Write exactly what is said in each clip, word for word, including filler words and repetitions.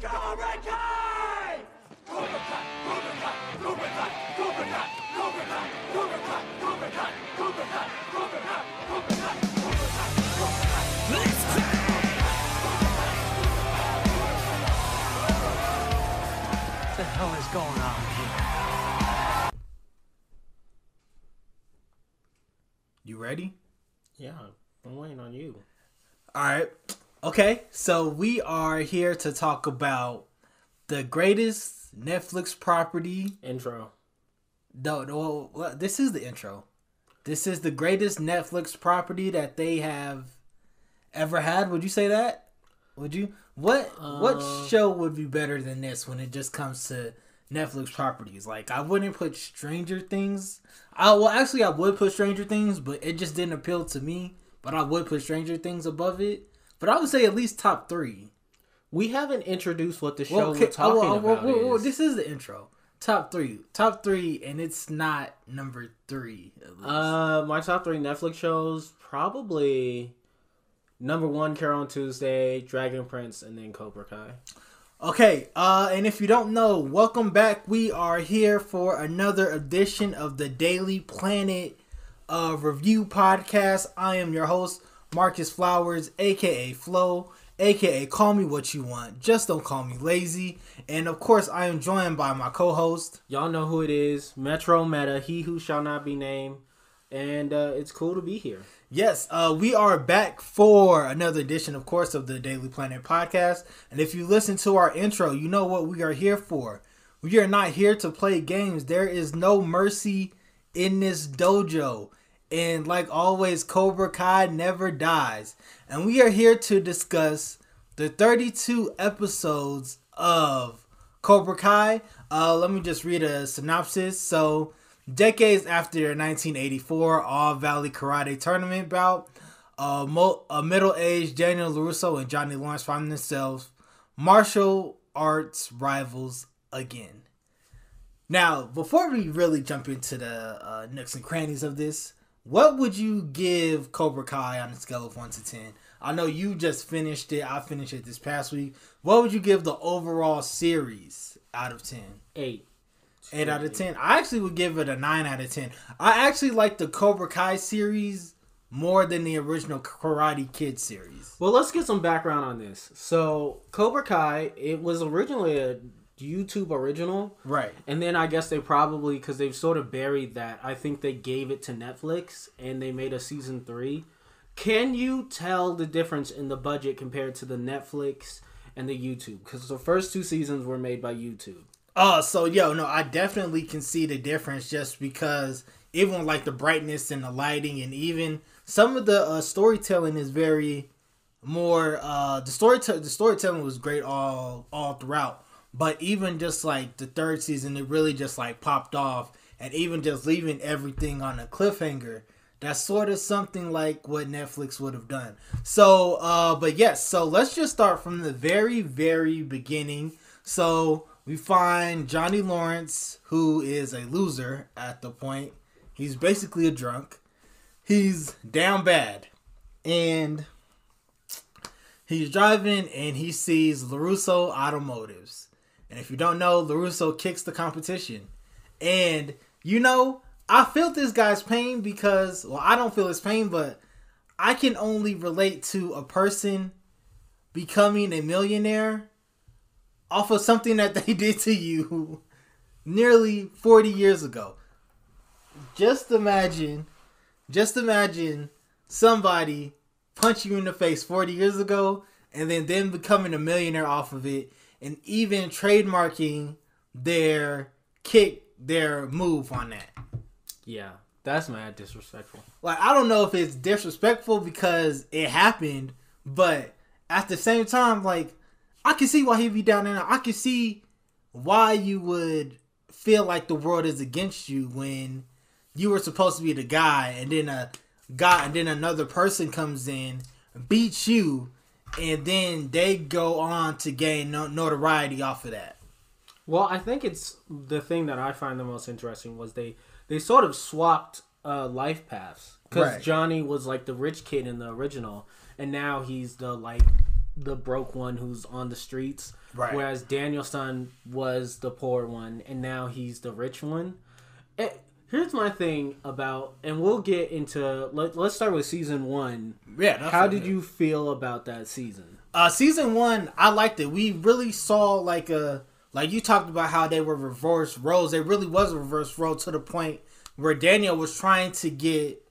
Cobra Kai! Cobra Kai! Cobra Kai! Cobra Kai! Cobra Kai! Cobra Kai! Cobra Kai! Cobra Kai! Cobra Kai! Cobra Kai! Cobra Kai! Cobra Kai! Cobra Kai! Let's play! What the hell is going on here? You ready? Yeah, I'm waiting on you. All right. Okay, so we are here to talk about the greatest Netflix property. Intro. No, no, this is the intro. This is the greatest Netflix property that they have ever had. Would you say that? Would you? What uh, what show would be better than this when it just comes to Netflix properties? Like, I wouldn't put Stranger Things. I well, actually, I would put Stranger Things, but it just didn't appeal to me. But I would put Stranger Things above it. But I would say at least top three. We haven't introduced what the show well, okay, we're talking well, well, about well, well, is. This is the intro. Top three. Top three, and it's not number three. At least. Uh, my top three Netflix shows, probably number one, Carol on Tuesday, Dragon Prince, and then Cobra Kai. Okay, uh, and if you don't know, welcome back. We are here for another edition of the Daily Planet uh, Review Podcast. I am your host, Marcus Flowers, aka Flo, aka Call Me What You Want, just don't call me lazy. And of course, I am joined by my co-host. Y'all know who it is, Metro Meta, he who shall not be named. And uh, it's cool to be here. Yes, uh, we are back for another edition, of course, of the Daily Planet Podcast. And if you listen to our intro, you know what we are here for. We are not here to play games. There is no mercy in this dojo. And like always, Cobra Kai never dies. And we are here to discuss the thirty-two episodes of Cobra Kai. Uh, let me just read a synopsis. So, decades after their nineteen eighty-four All-Valley Karate Tournament bout, uh, mo- a middle-aged Daniel LaRusso and Johnny Lawrence find themselves martial arts rivals again. Now, before we really jump into the uh, nooks and crannies of this, what would you give Cobra Kai on a scale of one to ten? I know you just finished it. I finished it this past week. What would you give the overall series out of ten? eight. eight out of ten. I actually would give it a nine out of ten. I actually like the Cobra Kai series more than the original Karate Kid series. Well, let's get some background on this. So, Cobra Kai, it was originally a YouTube original, right? And then I guess they probably, because they've sort of buried that, I think they gave it to Netflix and they made a season three. Can you tell the difference in the budget compared to the Netflix and the YouTube? Because the first two seasons were made by YouTube. Oh, so yo, no, I definitely can see the difference, just because even like the brightness and the lighting, and even some of the uh, storytelling is very more. Uh, the story t- the storytelling was great all all throughout. But even just like the third season, it really just like popped off, and even just leaving everything on a cliffhanger. That's sort of something like what Netflix would have done. So, uh, but yes, so let's just start from the very, very beginning. So we find Johnny Lawrence, who is a loser at the point. He's basically a drunk. He's down bad. And he's driving and he sees LaRusso Automotives. And if you don't know, LaRusso kicks the competition. And, you know, I feel this guy's pain because, well, I don't feel his pain, but I can only relate to a person becoming a millionaire off of something that they did to you nearly forty years ago. Just imagine, just imagine somebody punch you in the face forty years ago and then them becoming a millionaire off of it. And even trademarking their kick, their move on that. Yeah, that's mad disrespectful. Like, I don't know if it's disrespectful because it happened, but at the same time, like, I can see why he'd be down there. I can see why you would feel like the world is against you when you were supposed to be the guy, and then a guy, and then another person comes in, beats you. And then they go on to gain notoriety off of that. Well, I think it's the thing that I find the most interesting was they, they sort of swapped uh, life paths. Because right. Johnny was like the rich kid in the original. And now he's the like the broke one who's on the streets, right. Whereas Daniel's son was the poor one, and now he's the rich one. It, here's my thing about, and we'll get into. Let, let's start with season one. Yeah, definitely. How did you feel about that season? Uh, season one, I liked it. We really saw like a like you talked about how they were reverse roles. It really was a reverse role to the point where Daniel was trying to get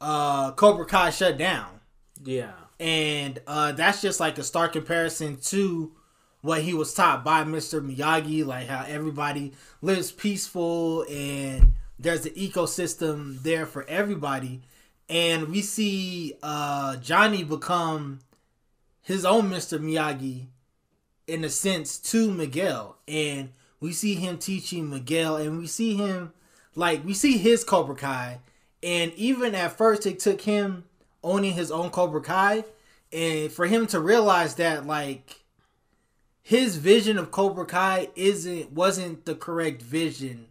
uh, Cobra Kai shut down. Yeah. And uh, that's just like a stark comparison to what he was taught by Mister Miyagi, like how everybody lives peaceful and there's an ecosystem there for everybody. And we see uh, Johnny become his own Mister Miyagi in a sense to Miguel. And we see him teaching Miguel, and we see him, like, we see his Cobra Kai. And even at first it took him owning his own Cobra Kai, and for him to realize that like his vision of Cobra Kai isn't wasn't the correct vision.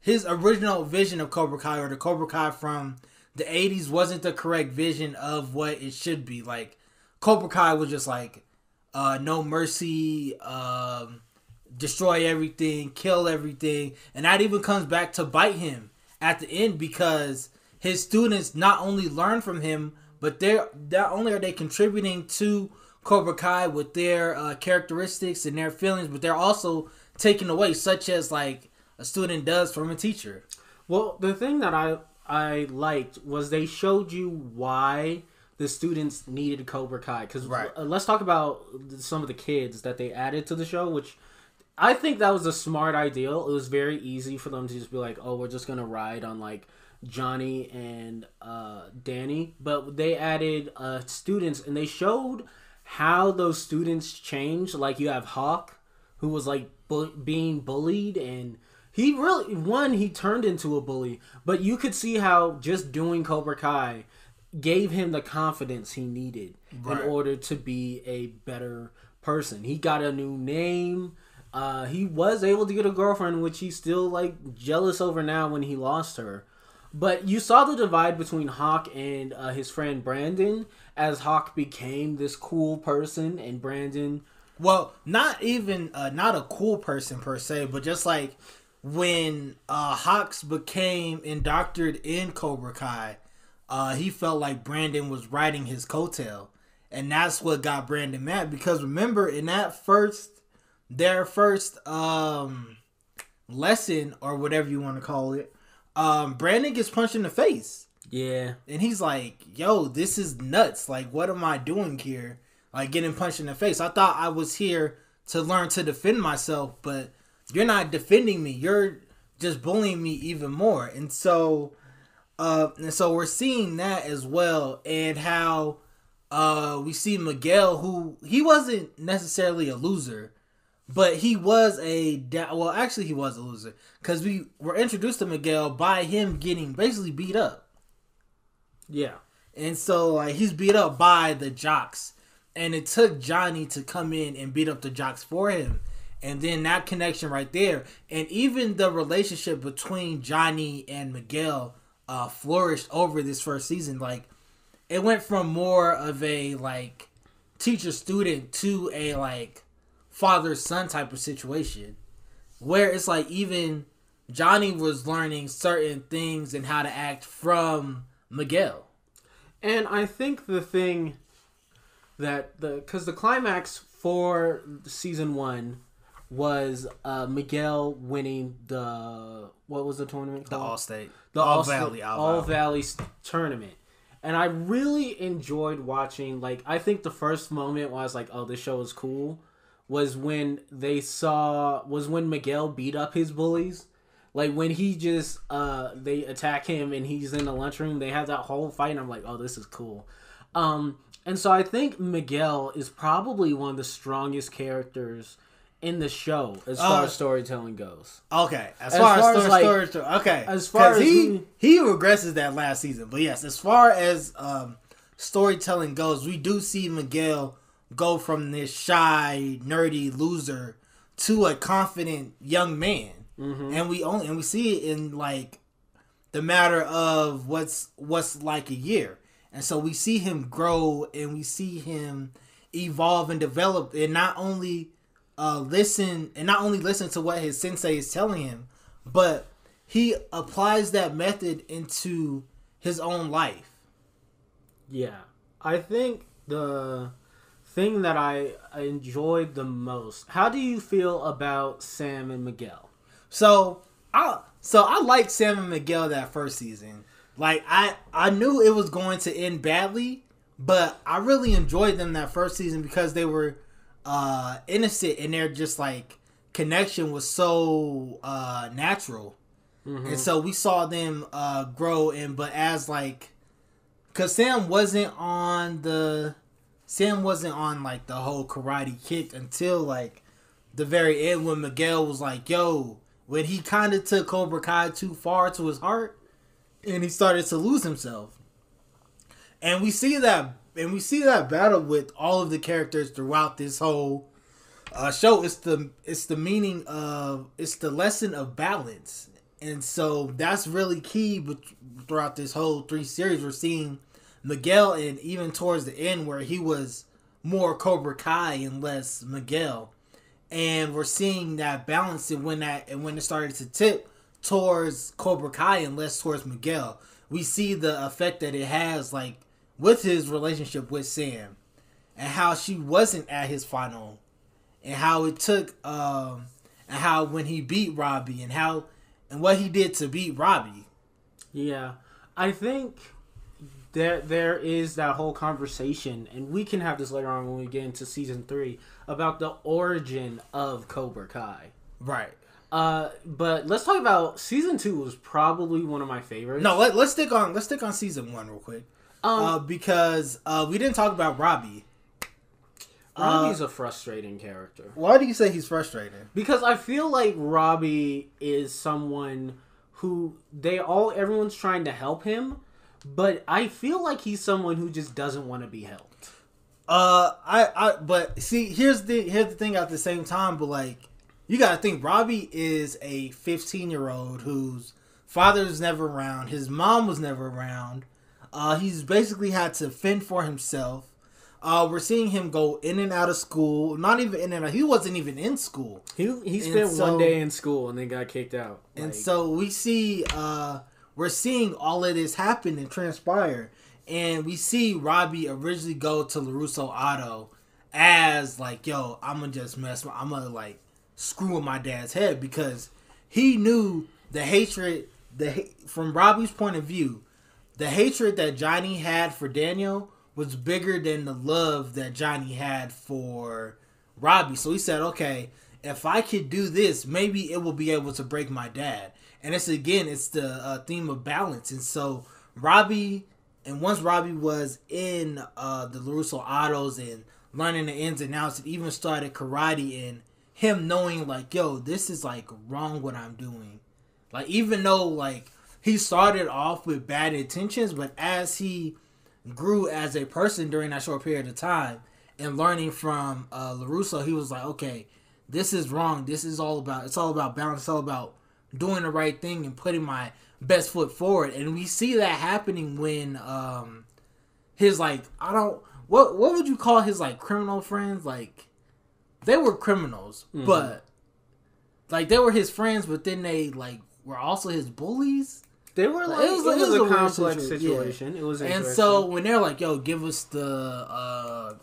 His original vision of Cobra Kai, or the Cobra Kai from the eighties, wasn't the correct vision of what it should be. Like Cobra Kai was just like uh, no mercy, um, destroy everything, kill everything, and that even comes back to bite him at the end because his students not only learn from him, but they're not only are they contributing to Cobra Kai with their uh, characteristics and their feelings, but they're also taking away, such as like a student does from a teacher. Well, the thing that I I liked was they showed you why the students needed Cobra Kai. Because right. Let's talk about some of the kids that they added to the show, which I think that was a smart idea. It was very easy for them to just be like, oh, we're just gonna ride on like Johnny and uh, Danny, but they added uh, students, and they showed how those students changed. Like you have Hawk, who was like bu- being bullied, and he really one he turned into a bully. But you could see how just doing Cobra Kai gave him the confidence he needed right. in order to be a better person. He got a new name. Uh, he was able to get a girlfriend, which he's still like jealous over now when he lost her. But you saw the divide between Hawk and uh, his friend Brandon as Hawk became this cool person and Brandon... Well, not even, uh, not a cool person per se, but just like when uh, Hawks became indoctored in Cobra Kai, uh, he felt like Brandon was riding his coattail. And that's what got Brandon mad. Because remember, in that first, their first um, lesson or whatever you want to call it, Um, Brandon gets punched in the face. Yeah. And he's like, yo, this is nuts. Like, what am I doing here? Like, getting punched in the face. I thought I was here to learn to defend myself, but you're not defending me. You're just bullying me even more. And so, uh, and so we're seeing that as well. And how, uh, we see Miguel, who he wasn't necessarily a loser. But he was a... Da- well, actually, he was a loser. Because we were introduced to Miguel by him getting basically beat up. Yeah. And so, like, he's beat up by the jocks. And it took Johnny to come in and beat up the jocks for him. And then that connection right there. And even the relationship between Johnny and Miguel uh, flourished over this first season. Like, it went from more of a, like, teacher-student to a, like... father-son type of situation where it's like even Johnny was learning certain things and how to act from Miguel. And I think the thing that the because the climax for season one was uh, Miguel winning the what was the tournament called? The All-State the All-Valley All-Valley tournament. And I really enjoyed watching, like I think the first moment where I was like, oh, this show is cool, was when they saw, was when Miguel beat up his bullies. Like, when he just, uh, they attack him and he's in the lunchroom, they have that whole fight, and I'm like, oh, this is cool. Um, and so I think Miguel is probably one of the strongest characters in the show, as uh, far as storytelling goes. Okay, as, as far, far as, story, like, story, okay. As far as he, who, he regresses that last season, but yes, as far as, um, storytelling goes, we do see Miguel go from this shy, nerdy loser to a confident young man, mm-hmm. and we only and we see it in like the matter of what's what's like a year, and so we see him grow, and we see him evolve and develop, and not only uh, listen and not only listen to what his sensei is telling him, but he applies that method into his own life. Yeah, I think the thing that I enjoyed the most. How do you feel about Sam and Miguel? So I so I liked Sam and Miguel that first season. Like I I knew it was going to end badly, but I really enjoyed them that first season because they were uh, innocent and their just like connection was so uh, natural, mm-hmm. and so we saw them uh, grow. And but as like, cause Sam wasn't on the. Sam wasn't on, like, the whole Karate Kid until, like, the very end when Miguel was like, yo, when he kind of took Cobra Kai too far to his heart, and he started to lose himself. And we see that, and we see that battle with all of the characters throughout this whole uh, show. It's the, it's the meaning of, it's the lesson of balance. And so that's really key but throughout this whole three series. We're seeing Miguel, and even towards the end where he was more Cobra Kai and less Miguel, and we're seeing that balance. And when that and when it started to tip towards Cobra Kai and less towards Miguel, we see the effect that it has, like with his relationship with Sam, and how she wasn't at his final, and how it took, um, and how when he beat Robbie, and how and what he did to beat Robbie. Yeah, I think. There, there is that whole conversation, and we can have this later on when we get into season three, about the origin of Cobra Kai. Right. Uh, but let's talk about season two was probably one of my favorites. No, let, let's stick on let's stick on season one real quick, um, uh, because uh, we didn't talk about Robbie. Robbie's uh, a frustrating character. Why do you say he's frustrating? Because I feel like Robbie is someone who they all everyone's trying to help him. But I feel like he's someone who just doesn't want to be helped. Uh, I, I, but see, here's the here's the thing. At the same time, but like, you gotta think, Robbie is a fifteen year old whose father was never around, his mom was never around. Uh, he's basically had to fend for himself. Uh, we're seeing him go in and out of school. Not even in and out. He wasn't even in school. He he spent so, one day in school and then got kicked out. Like, and so we see. Uh, We're seeing all of this happen and transpire. And we see Robbie originally go to LaRusso Auto as like, yo, I'm going to just mess. My, I'm going to like screw with my dad's head, because he knew the hatred the from Robbie's point of view. The hatred that Johnny had for Daniel was bigger than the love that Johnny had for Robbie. So he said, okay, if I could do this, maybe it will be able to break my dad. And it's, again, it's the uh, theme of balance. And so Robbie, and once Robbie was in uh, the LaRusso Autos and learning the ins and outs, it even started karate, and him knowing, like, yo, this is, like, wrong what I'm doing. Like, even though, like, he started off with bad intentions, but as he grew as a person during that short period of time and learning from uh, LaRusso, he was like, okay, this is wrong. This is all about, it's all about balance. It's all about doing the right thing and putting my best foot forward. And we see that happening when um his like I don't what what would you call his like criminal friends? Like, they were criminals, mm-hmm. but like they were his friends, but then they like were also his bullies. They were like, it was, it it was, was a, a complex situation. situation. Yeah. It was and so when they're like, yo, give us the uh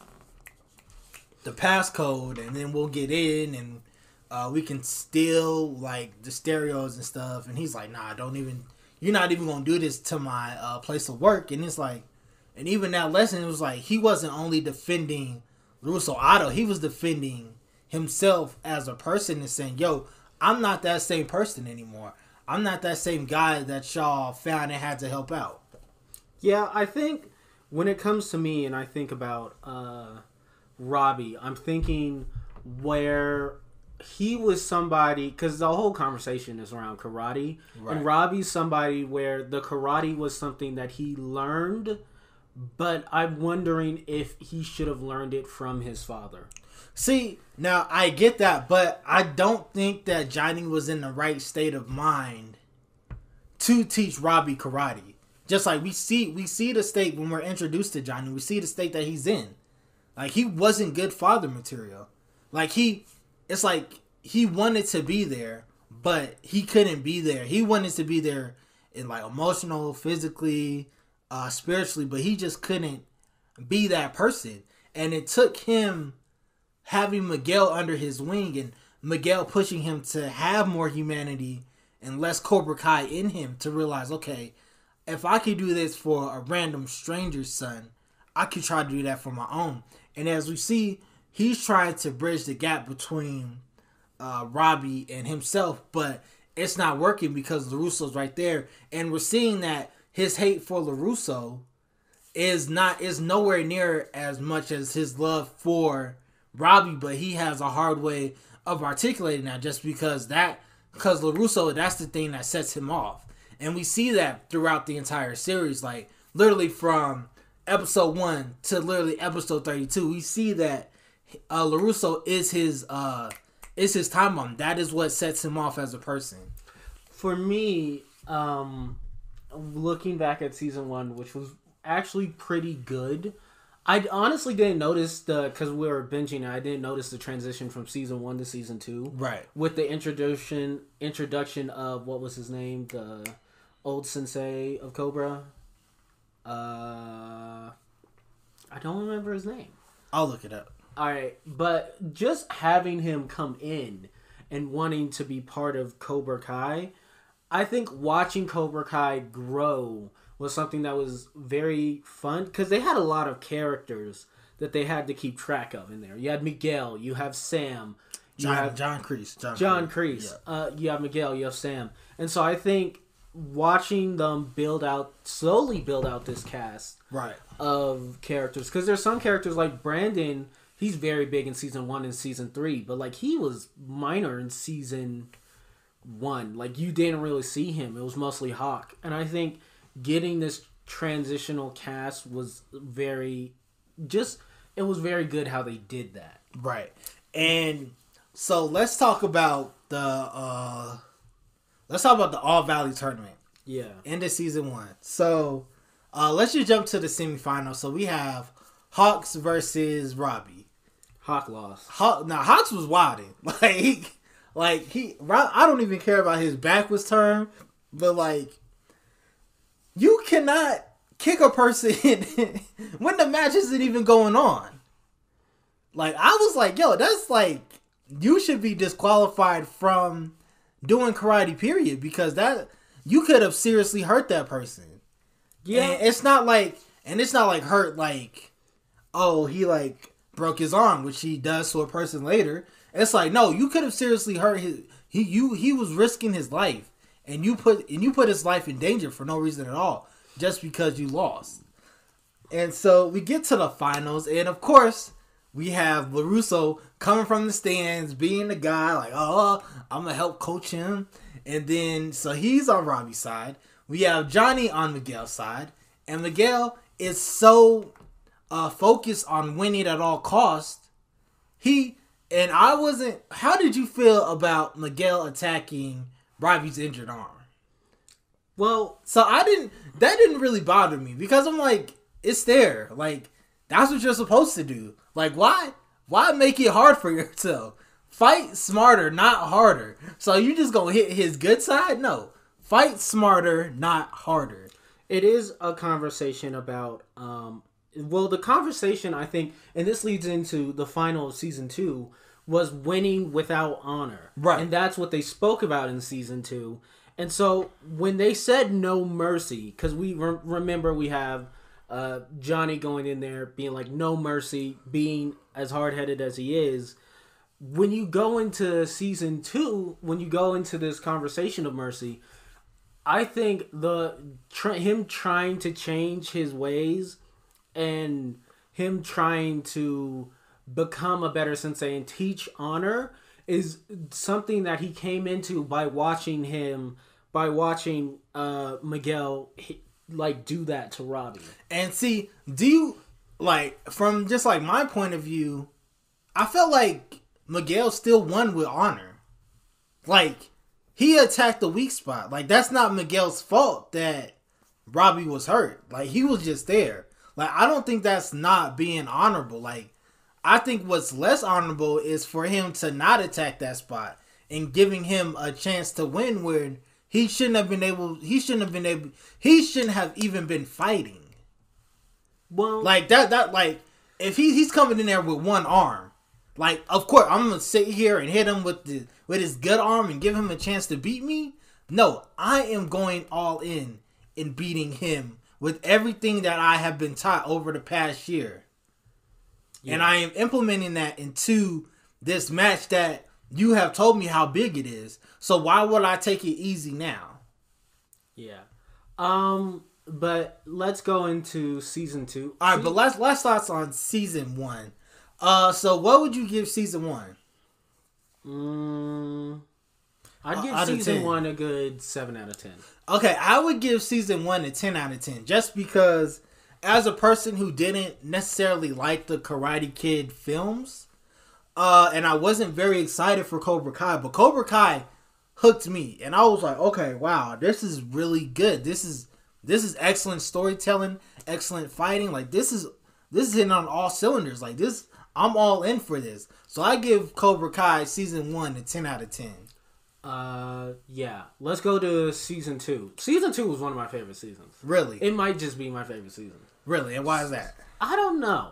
the passcode and then we'll get in, and Uh, we can steal, like, the stereos and stuff. And he's like, nah, don't even, you're not even going to do this to my uh, place of work. And it's like, and even that lesson, it was like, he wasn't only defending LaRusso Auto, he was defending himself as a person and saying, yo, I'm not that same person anymore. I'm not that same guy that y'all found and had to help out. Yeah, I think when it comes to me and I think about uh, Robbie, I'm thinking where he was somebody, because the whole conversation is around karate, right. And Robbie's somebody where the karate was something that he learned, but I'm wondering if he should have learned it from his father. See, now I get that, but I don't think that Johnny was in the right state of mind to teach Robbie karate. Just like we see, we see the state when we're introduced to Johnny, we see the state that he's in. Like, he wasn't good father material. Like, he, it's like he wanted to be there, but he couldn't be there. He wanted to be there in, like, emotional, physically, uh, spiritually, but he just couldn't be that person. And it took him having Miguel under his wing and Miguel pushing him to have more humanity and less Cobra Kai in him to realize, okay, if I could do this for a random stranger's son, I could try to do that for my own. And as we see, he's trying to bridge the gap between uh, Robbie and himself, but it's not working because LaRusso's right there. And we're seeing that his hate for LaRusso is not is nowhere near as much as his love for Robbie, but he has a hard way of articulating that just because that because LaRusso, that's the thing that sets him off. And we see that throughout the entire series, like literally from episode one to literally episode thirty-two, we see that uh, LaRusso is his uh, is his time bomb. That is what sets him off as a person. For me, um, looking back at season one, which was actually pretty good, I honestly didn't notice the because we were binging. I didn't notice the transition from season one to season two. Right. With the introduction introduction of what was his name, the old sensei of Cobra. Uh, I don't remember his name. I'll look it up. All right, but just having him come in and wanting to be part of Cobra Kai, I think watching Cobra Kai grow was something that was very fun because they had a lot of characters that they had to keep track of in there. You had Miguel, you have Sam, you John, have John Kreese, John, John Kreese. Yeah. Uh, you have Miguel, you have Sam, and so I think watching them build out slowly, build out this cast right of characters because there's some characters like Brandon. He's very big in season one and season three, but like he was minor in season one. Like you didn't really see him. It was mostly Hawk, and I think getting this transitional cast was very, just, it was very good how they did that. Right. And so let's talk about the, uh, let's talk about the All-Valley Tournament. Yeah. End of season one. So uh, let's just jump to the semifinals. So we have Hawks versus Robbie. Hawk lost. Hawk, now, Hawks was wilding. Like, he, like he, I don't even care about his back was turned, but like, you cannot kick a person when the match isn't even going on. Like, I was like, yo, that's like, you should be disqualified from doing karate, period, because that, you could have seriously hurt that person. Yeah. And it's not like, and it's not like hurt, like, oh, he like broke his arm, which he does to a person later. It's like, no, you could have seriously hurt his, he, you, he was risking his life. And you put and you put his life in danger for no reason at all, just because you lost. And so we get to the finals, and of course we have LaRusso coming from the stands, being the guy like, "Oh, I'm gonna help coach him." And then so he's on Robbie's side. We have Johnny on Miguel's side, and Miguel is so uh, focused on winning at all costs. He and I wasn't. How did you feel about Miguel attacking Robbie's injured arm? Well, so I didn't, that didn't really bother me because I'm like, it's there. Like, that's what you're supposed to do. Like, why, why make it hard for yourself? Fight smarter, not harder. So you just gonna hit his good side? No. Fight smarter, not harder. It is a conversation about, um, well, the conversation I think, and this leads into the final of season two, was winning without honor. Right. And that's what they spoke about in season two. And so when they said no mercy, because we re- remember we have uh, Johnny going in there being like, no mercy, being as hard-headed as he is. When you go into season two, when you go into this conversation of mercy, I think the tra- him trying to change his ways and him trying to become a better sensei and teach honor is something that he came into by watching him, by watching uh, Miguel he, like do that to Robbie. And see, do you like from just like my point of view, I felt like Miguel still won with honor. Like he attacked the weak spot. Like that's not Miguel's fault that Robbie was hurt. Like he was just there. Like I don't think that's not being honorable. Like I think what's less honorable is for him to not attack that spot and giving him a chance to win where he shouldn't have been able. He shouldn't have been able. He shouldn't have even been fighting. Well, like that. That like if he he's coming in there with one arm, like of course I'm gonna sit here and hit him with the with his gut arm and give him a chance to beat me. No, I am going all in in beating him with everything that I have been taught over the past year. Yeah. And I am implementing that into this match that you have told me how big it is. So why would I take it easy now? Yeah. Um, but let's go into season two. All right, but last last thoughts on season one. Uh, so what would you give season one? Mm, I'd give uh, season one a good seven out of ten. Okay, I would give season one a ten out of ten. Just because as a person who didn't necessarily like the Karate Kid films, uh, and I wasn't very excited for Cobra Kai, but Cobra Kai hooked me. And I was like, okay, wow, this is really good. This is this is excellent storytelling, excellent fighting. Like this is this is hitting on all cylinders. Like this, I'm all in for this. So I give Cobra Kai season one a ten out of ten. Uh, yeah. Let's go to season two. Season two was one of my favorite seasons. Really? It might just be my favorite season. Really? And why is that? I don't know.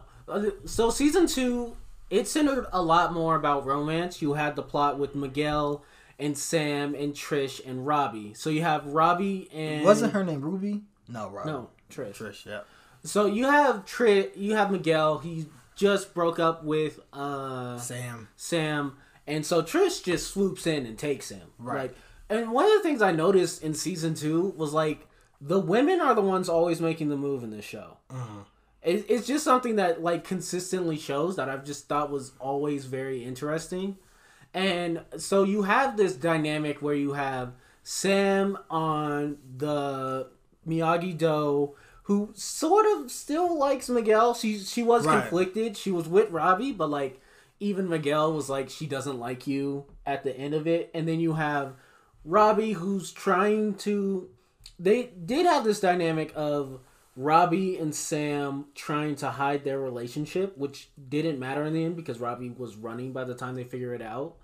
So season two, it centered a lot more about romance. You had the plot with Miguel and Sam and Trish and Robbie. So you have Robbie and... Wasn't her name Ruby? No, Robbie. No, Trish. Trish, yeah. So you have Trish, you have Miguel. He just broke up with, uh... Sam. Sam. And so Trish just swoops in and takes him. Right. Like, and one of the things I noticed in season two was, like, the women are the ones always making the move in this show. Mm-hmm. It, it's just something that, like, consistently shows that I've just thought was always very interesting. And so you have this dynamic where you have Sam on the Miyagi-Do, who sort of still likes Miguel. She, she was right. conflicted. She was with Robbie, but, like, even Miguel was like, she doesn't like you at the end of it. And then you have Robbie who's trying to... They did have this dynamic of Robbie and Sam trying to hide their relationship, which didn't matter in the end because Robbie was running by the time they figure it out.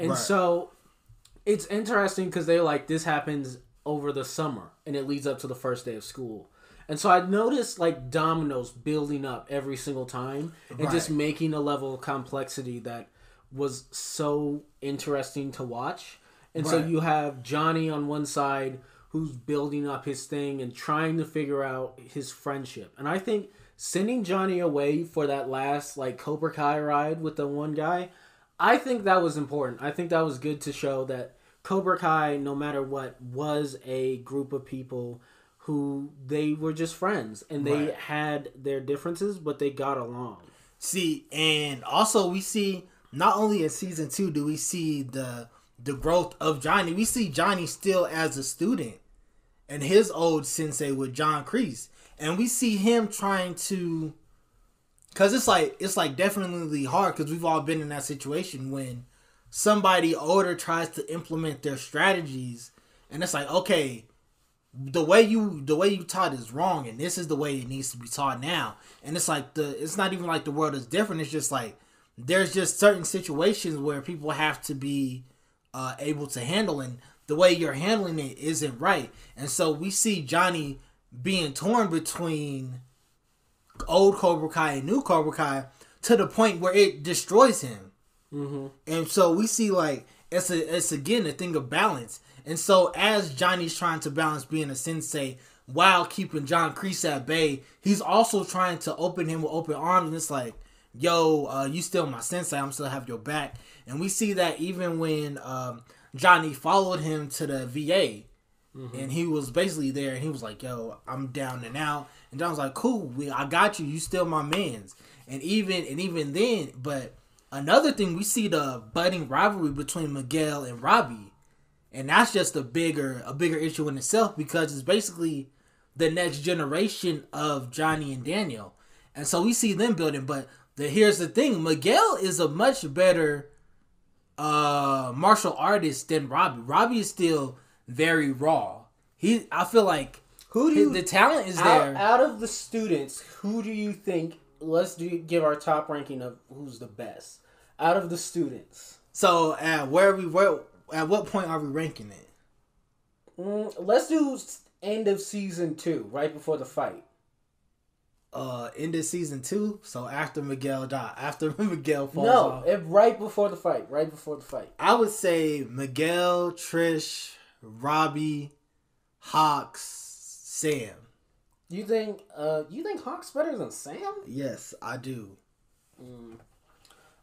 And right. so it's interesting because they're like, this happens over the summer and it leads up to the first day of school. And so I noticed like dominoes building up every single time and right. just making a level of complexity that was so interesting to watch. And right. so you have Johnny on one side who's building up his thing and trying to figure out his friendship. And I think sending Johnny away for that last like Cobra Kai ride with the one guy, I think that was important. I think that was good to show that Cobra Kai, no matter what, was a group of people who they were just friends and they right. had their differences, but they got along. See, and also we see not only in season two do we see the the growth of Johnny. We see Johnny still as a student and his old sensei with John Kreese, and we see him trying to, because it's like it's like definitely hard because we've all been in that situation when somebody older tries to implement their strategies, and it's like okay. The way you the way you taught is wrong, and this is the way it needs to be taught now. And it's like the it's not even like the world is different. It's just like there's just certain situations where people have to be uh, able to handle, and the way you're handling it isn't right. And so we see Johnny being torn between old Cobra Kai and new Cobra Kai to the point where it destroys him. Mm-hmm. And so we see like it's a it's again a thing of balance. And so as Johnny's trying to balance being a sensei while keeping John Kreese at bay, he's also trying to open him with open arms. And it's like, yo, uh, you still my sensei. I'm still have your back. And we see that even when um, Johnny followed him to the V A. Mm-hmm. And he was basically there. And he was like, yo, I'm down and out. And John's like, cool, we, I got you. You still my mans. And even, and even then, but another thing, we see the budding rivalry between Miguel and Robbie. And that's just a bigger a bigger issue in itself because it's basically the next generation of Johnny and Daniel. And so we see them building. But the, here's the thing. Miguel is a much better uh, martial artist than Robbie. Robbie is still very raw. He, I feel like who do you, the talent is out, there. Out of the students, who do you think let's do give our top ranking of who's the best out of the students. So at where we where at what point are we ranking it? Mm, let's do end of season two, right before the fight. Uh, end of season two, so after Miguel died, after Miguel falls no, off. No, right before the fight, right before the fight. I would say Miguel, Trish, Robbie, Hawk, Sam. You think? Uh, you think Hawk's better than Sam? Yes, I do. Mm.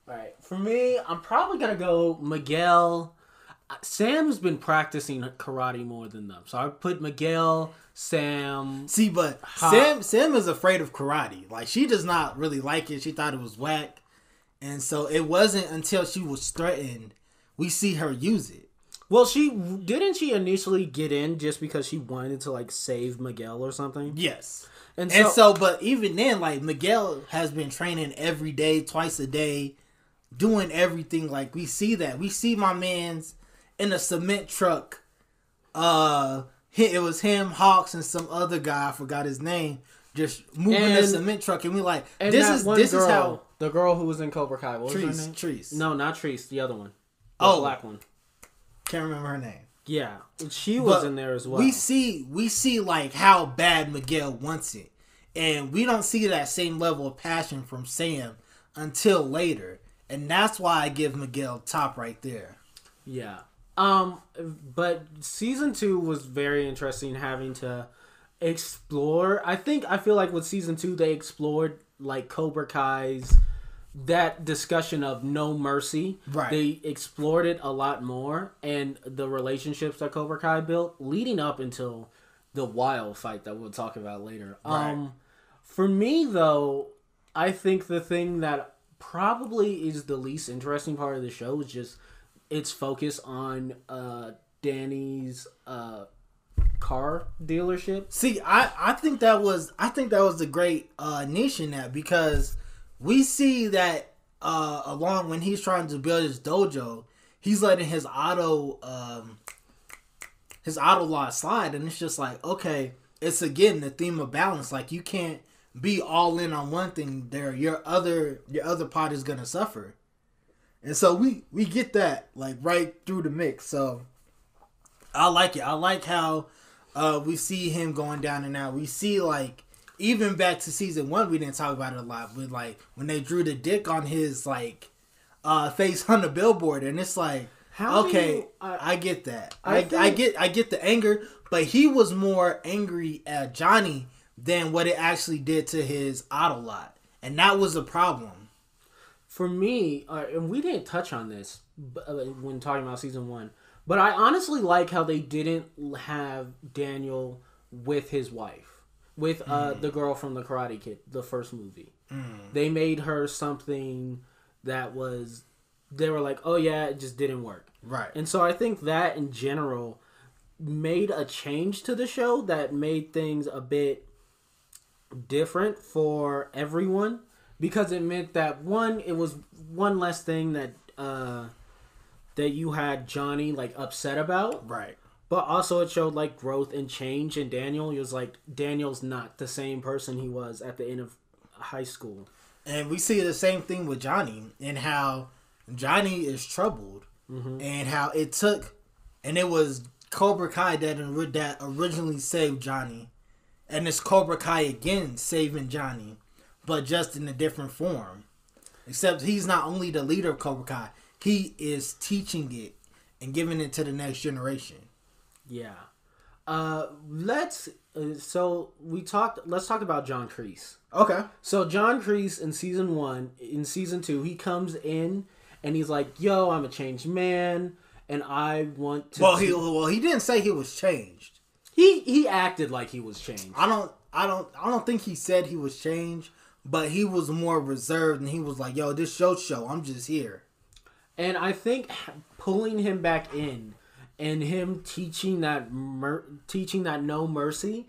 All right, for me, I'm probably gonna go Miguel. Sam's been practicing karate more than them, so I put Miguel, Sam. See, but Hawk. Sam Sam is afraid of karate. Like, she does not really like it. She thought it was whack, and so it wasn't until she was threatened we see her use it. Well, she didn't. She initially get in just because she wanted to like save Miguel or something. Yes, and so, and so, but even then, like Miguel has been training every day, twice a day, doing everything. Like we see that. We see my man's in a cement truck. Uh, it was him, Hawks, and some other guy. I forgot his name. Just moving and, the cement truck, and we like and this is this girl, is how the girl who was in Cobra Kai. What Trees, was her name? Trees. No, not Trees. The other one. The oh, black one. Can't remember her name. Yeah, she was but in there as well. We see, we see like how bad Miguel wants it, and we don't see that same level of passion from Sam until later, and that's why I give Miguel top right there. Yeah. Um. But season two was very interesting, having to explore. I think I feel like with season two they explored like Cobra Kai's that discussion of no mercy. Right. They explored it a lot more, and the relationships that Cobra Kai built leading up until the wild fight that we'll talk about later. Right. Um, for me though, I think the thing that probably is the least interesting part of the show is just its focus on uh, Danny's uh, car dealership. See, I, I think that was I think that was a great uh, niche in that, because we see that uh, along when he's trying to build his dojo, he's letting his auto um, his auto lot slide, and it's just like, okay, it's again the theme of balance. Like, you can't be all in on one thing there. Your other your other part is gonna suffer, and so we we get that like right through the mix. So I like it. I like how uh, we see him going down and out. We see like. Even back to season one, we didn't talk about it a lot, but like when they drew the dick on his like uh, face on the billboard, and it's like, how okay, you, uh, I get that, I, I, think... I get, I get the anger, but he was more angry at Johnny than what it actually did to his auto lot, and that was a problem for me. Uh, and we didn't touch on this when talking about season one, but I honestly like how they didn't have Daniel with his wife. With uh, mm. the girl from the Karate Kid, the first movie. Mm. They made her something that was... They were like, oh yeah, it just didn't work. Right. And so I think that, in general, made a change to the show that made things a bit different for everyone. Because it meant that, one, it was one less thing that uh, that you had Johnny like upset about. Right. But also it showed, like, growth and change in Daniel. It was like, Daniel's not the same person he was at the end of high school. And we see the same thing with Johnny, and how Johnny is troubled, mm-hmm. and how it took, and it was Cobra Kai that, that originally saved Johnny, and it's Cobra Kai again saving Johnny, but just in a different form. Except he's not only the leader of Cobra Kai, he is teaching it and giving it to the next generation. Yeah. Uh, let's, uh, so we talked, let's talk about John Kreese. Okay. So John Kreese in season one, in season two, he comes in and he's like, yo, I'm a changed man and I want to. Well, he, well, he didn't say he was changed. He, he acted like he was changed. I don't, I don't, I don't think he said he was changed, but he was more reserved and he was like, yo, this show show, I'm just here. And I think pulling him back in. And him teaching that mer- teaching that no mercy,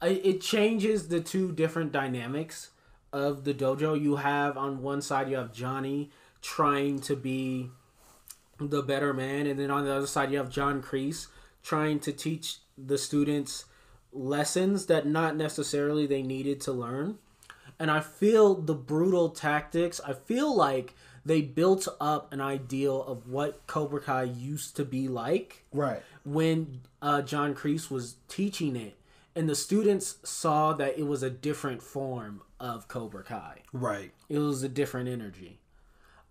it changes the two different dynamics of the dojo. You have on one side, you have Johnny trying to be the better man. And then on the other side, you have John Kreese trying to teach the students lessons that not necessarily they needed to learn. And I feel the brutal tactics, I feel like they built up an ideal of what Cobra Kai used to be like. Right. When uh, John Kreese was teaching it. And the students saw that it was a different form of Cobra Kai. Right. It was a different energy.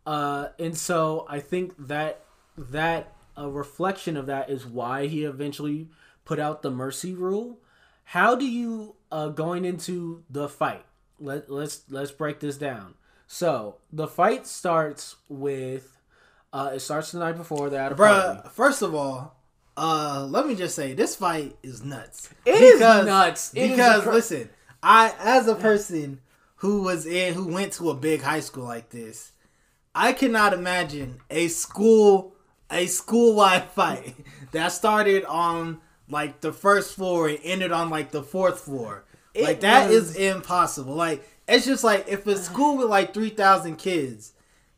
Uh, and so I think that that a reflection of that is why he eventually put out the mercy rule. How do you, uh, going into the fight, let, let's let's break this down. So the fight starts with, uh, it starts the night before that. Bruh, first of all, uh, let me just say this fight is nuts. It because, is nuts. It because is cr- listen, I as a person who was in who went to a big high school like this, I cannot imagine a school a school-wide fight that started on like the first floor and ended on like the fourth floor. It like that was... is impossible. Like it's just like if a school with like three thousand kids,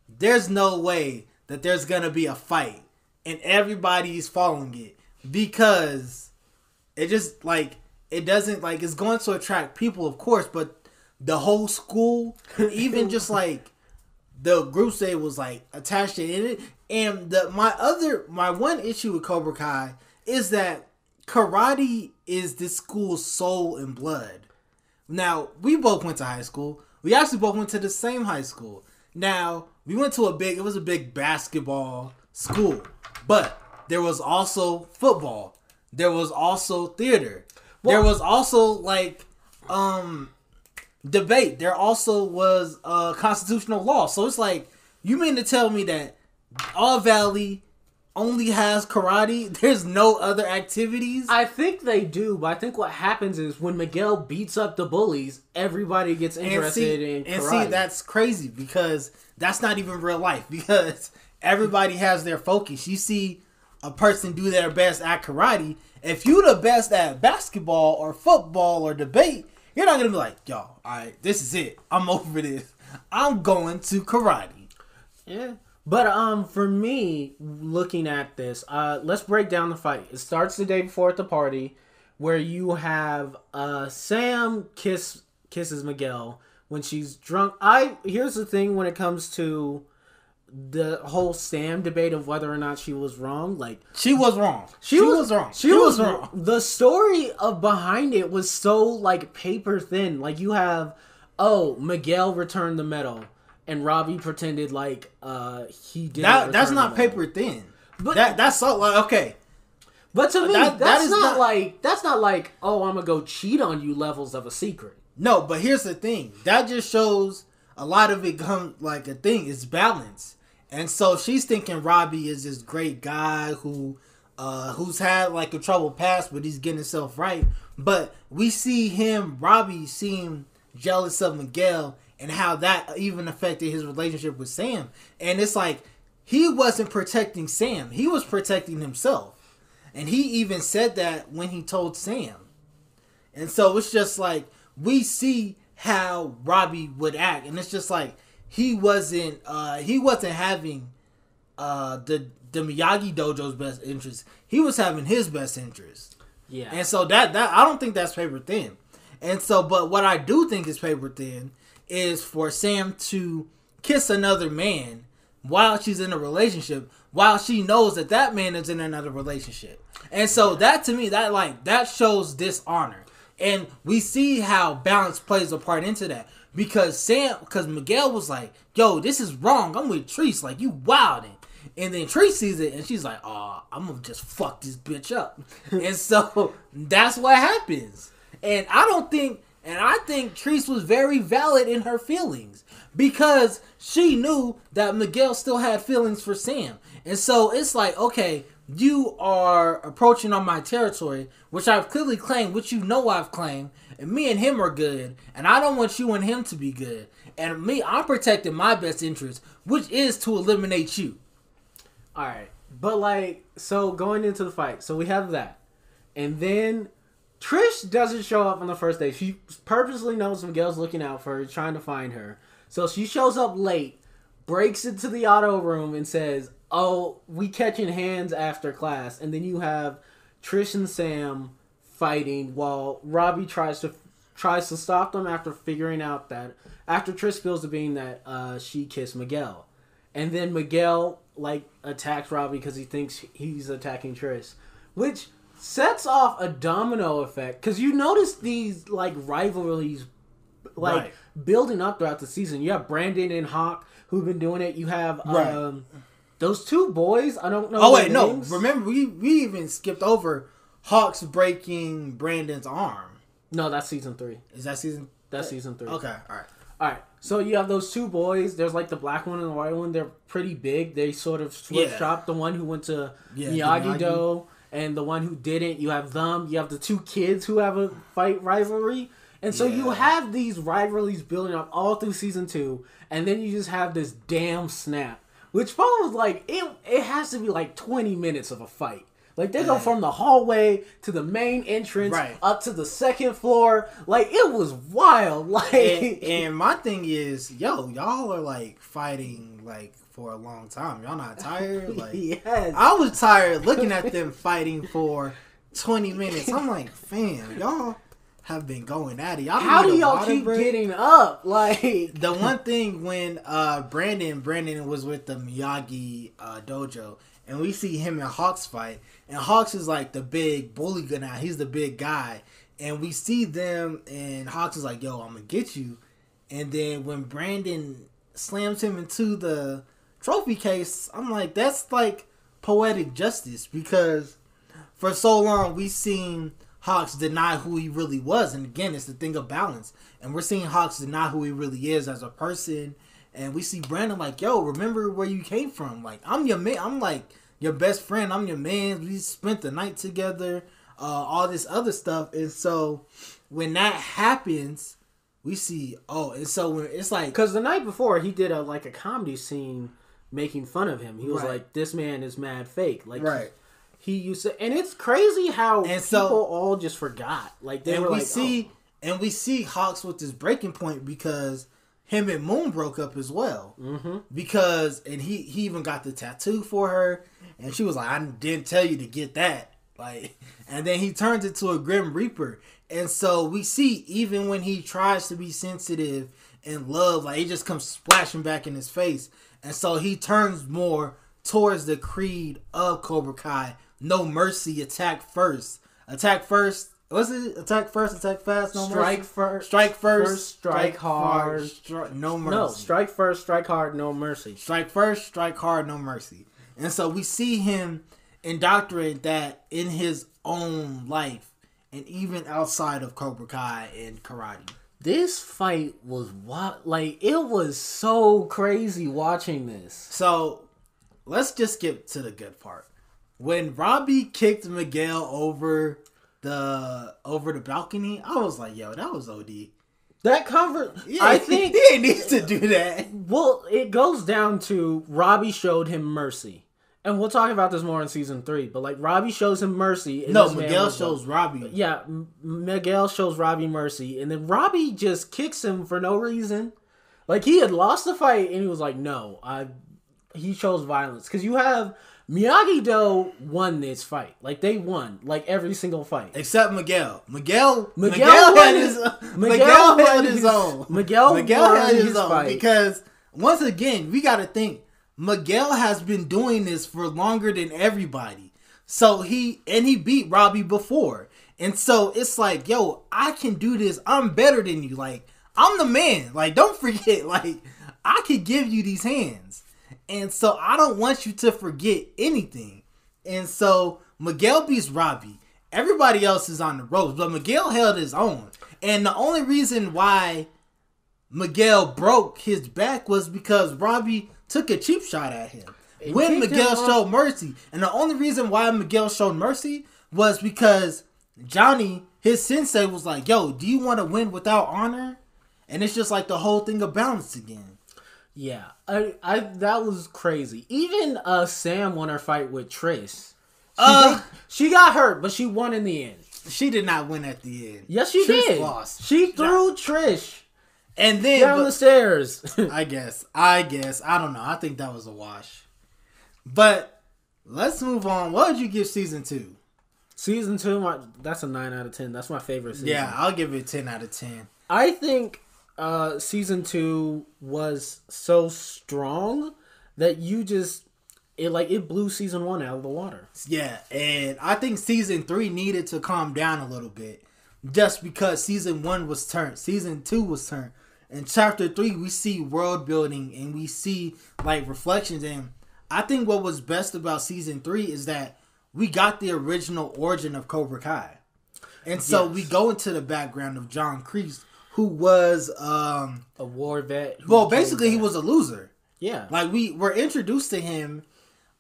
there's no way that there's going to be a fight and everybody's following it because it just like it doesn't like it's going to attract people of course, but the whole school even just like the groups they was like attached to it, and the my other my one issue with Cobra Kai is that karate is this school's soul and blood. Now we both went to high school. We actually both went to the same high school. Now we went to a big. It was a big basketball school, but there was also football. There was also theater. Well, there was also like um. debate. There also was uh, constitutional law. So it's like, you mean to tell me that All-Valley only has karate? There's no other activities? I think they do, but I think what happens is when Miguel beats up the bullies, everybody gets interested see, in karate. And see, that's crazy because that's not even real life because everybody has their focus. You see a person do their best at karate. If you're the best at basketball or football or debate, you're not going to be like, yo, all right, this is it. I'm over this. I'm going to karate. Yeah. But um, for me, looking at this, uh, let's break down the fight. It starts the day before at the party where you have uh, Sam kiss kisses Miguel when she's drunk. I Here's the thing when it comes to the whole Sam debate of whether or not she was wrong. Like she was wrong. She, she was, was wrong. She, she was, was wrong. The story of behind it was so like paper thin. Like you have, oh, Miguel returned the medal, and Robbie pretended like uh he didn't. That, that's not paper thin. But that that's so like okay. But to me, that, that's that not, not like that's not like oh I'm gonna go cheat on you levels of a secret. No, but here's the thing. That just shows a lot of it comes like a thing. It's balance. And so she's thinking Robbie is this great guy who, uh, who's had like a troubled past, but he's getting himself right. But we see him, Robbie, seem jealous of Miguel and how that even affected his relationship with Sam. And it's like he wasn't protecting Sam; he was protecting himself. And he even said that when he told Sam. And so it's just like we see how Robbie would act, and it's just like. He wasn't. Uh, he wasn't having uh, the the Miyagi Dojo's best interest. He was having his best interest. Yeah. And so that that I don't think that's paper thin. And so, but what I do think is paper thin is for Sam to kiss another man while she's in a relationship, while she knows that that man is in another relationship. And so yeah. that to me, that like that shows dishonor. And we see how balance plays a part into that. Because Sam, because Miguel was like, yo, this is wrong. I'm with Trish. Like, you wildin'. And then Trish sees it, and she's like, oh, I'm going to just fuck this bitch up. And so, that's what happens. And I don't think, and I think Trish was very valid in her feelings. Because she knew that Miguel still had feelings for Sam. And so, it's like, okay, you are approaching on my territory, which I've clearly claimed, which you know I've claimed. And me and him are good, and I don't want you and him to be good. And me, I'm protecting my best interest, which is to eliminate you. All right. But, like, so going into the fight, so we have that. And then Trish doesn't show up on the first day. She purposely knows Miguel's looking out for her, trying to find her. So she shows up late, breaks into the auto room, and says, oh, we catching hands after class. And then you have Trish and Sam fighting while Robbie tries to tries to stop them after figuring out that, after Trish spills the bean that uh, she kissed Miguel. And then Miguel, like, attacks Robbie because he thinks he's attacking Trish. Which sets off a domino effect. Because you notice these, like, rivalries, like, right. building up throughout the season. You have Brandon and Hawk who've been doing it. You have... Right. Um, Those two boys, I don't know. Oh wait, no. Remember, we we even skipped over Hawk's breaking Brandon's arm. No, that's season three. Is that season? That's season three. Okay, all right, all right. So you have those two boys. There's like the black one and the white one. They're pretty big. They sort of switch yeah. shop. The one who went to yeah, Miyagi-Do and the one who didn't. You have them. You have the two kids who have a fight rivalry. And so yeah. you have these rivalries building up all through season two, and then you just have this damn snap. Which follows, like, it it has to be, like, twenty minutes of a fight. Like, they go from the hallway to the main entrance right. up to the second floor. Like, it was wild. Like, and, and my thing is, yo, y'all are, like, fighting, like, for a long time. Y'all not tired? Like, yes. I was tired looking at them fighting for twenty minutes. I'm like, fam, y'all have been going at it. Y'all How do y'all keep break. getting up? Like the one thing when uh, Brandon Brandon was with the Miyagi uh, dojo, and we see him and Hawks fight, and Hawks is like the big bully now. He's the big guy, and we see them, and Hawks is like, "Yo, I'm gonna get you." And then when Brandon slams him into the trophy case, I'm like, "That's like poetic justice," because for so long we seen Hawks deny who he really was. And again, it's the thing of balance. And we're seeing Hawks deny who he really is as a person. And we see Brandon like, yo, remember where you came from. Like, I'm your man. I'm like your best friend. I'm your man. We spent the night together. Uh, all this other stuff. And so when that happens, we see, oh, and so when it's like. Because the night before, he did a like a comedy scene making fun of him. He was right. like, this man is mad fake. Like, right. He used to, and it's crazy how and people so, all just forgot. Like they and were we like, see, oh. and we see Hawks with this breaking point because him and Moon broke up as well. Mm-hmm. Because and he he even got the tattoo for her, and she was like, "I didn't tell you to get that." Like, and then he turns into a Grim Reaper, and so we see even when he tries to be sensitive and love, like it just comes splashing back in his face, and so he turns more towards the creed of Cobra Kai. No mercy, attack first. Attack first. What's it? Attack first, attack fast, no strike mercy. First, strike first. First strike, strike hard. Stri- no mercy. No, strike first, strike hard, no mercy. Strike first, strike hard, no mercy. And so we see him indoctrinate that in his own life and even outside of Cobra Kai and karate. This fight was wild. Like, it was so crazy watching this. So, let's just get to the good part. When Robbie kicked Miguel over the over the balcony, I was like, "Yo, that was O D." That cover, yeah, I think he needs to do that. Well, it goes down to Robbie showed him mercy, and we'll talk about this more in season three. But like, Robbie shows him mercy. And no, Miguel shows Robbie. Yeah, Miguel shows Robbie mercy, and then Robbie just kicks him for no reason. Like he had lost the fight, and he was like, "No, I." He shows violence because you have. Miyagi-Do won this fight. Like, they won. Like, every single fight. Except Miguel. Miguel Miguel, Miguel had his, his Miguel had his, his own. Miguel, Miguel had his, his own. Fight. Because, once again, we got to think. Miguel has been doing this for longer than everybody. So, he... And he beat Robbie before. And so, it's like, yo, I can do this. I'm better than you. Like, I'm the man. Like, don't forget. Like, I could give you these hands. And so I don't want you to forget anything. And so Miguel beats Robbie. Everybody else is on the ropes, but Miguel held his own. And the only reason why Miguel broke his back was because Robbie took a cheap shot at him. It when Miguel showed mercy. And the only reason why Miguel showed mercy was because Johnny, his sensei, was like, yo, do you want to win without honor? And it's just like the whole thing of balance again. Yeah, I, I that was crazy. Even uh, Sam won her fight with Trish. She, uh, got, she got hurt, but she won in the end. She did not win at the end. Yes, she Trish did. Lost. She threw no. Trish, and then down but, the stairs. I guess. I guess. I don't know. I think that was a wash. But let's move on. What would you give season two? Season two, my, that's a nine out of ten. That's my favorite season. Yeah, I'll give it a ten out of ten. I think uh, season two was so strong that you just... It like it blew season one out of the water. Yeah, and I think season three needed to calm down a little bit, just because season one was turned, season two was turned, and chapter three we see world building and we see like reflections. And I think what was best about season three is that we got the original origin of Cobra Kai, and so yes. we go into the background of John Kreese, who was um, a war vet. Well, basically he was a loser. Yeah, like we were introduced to him.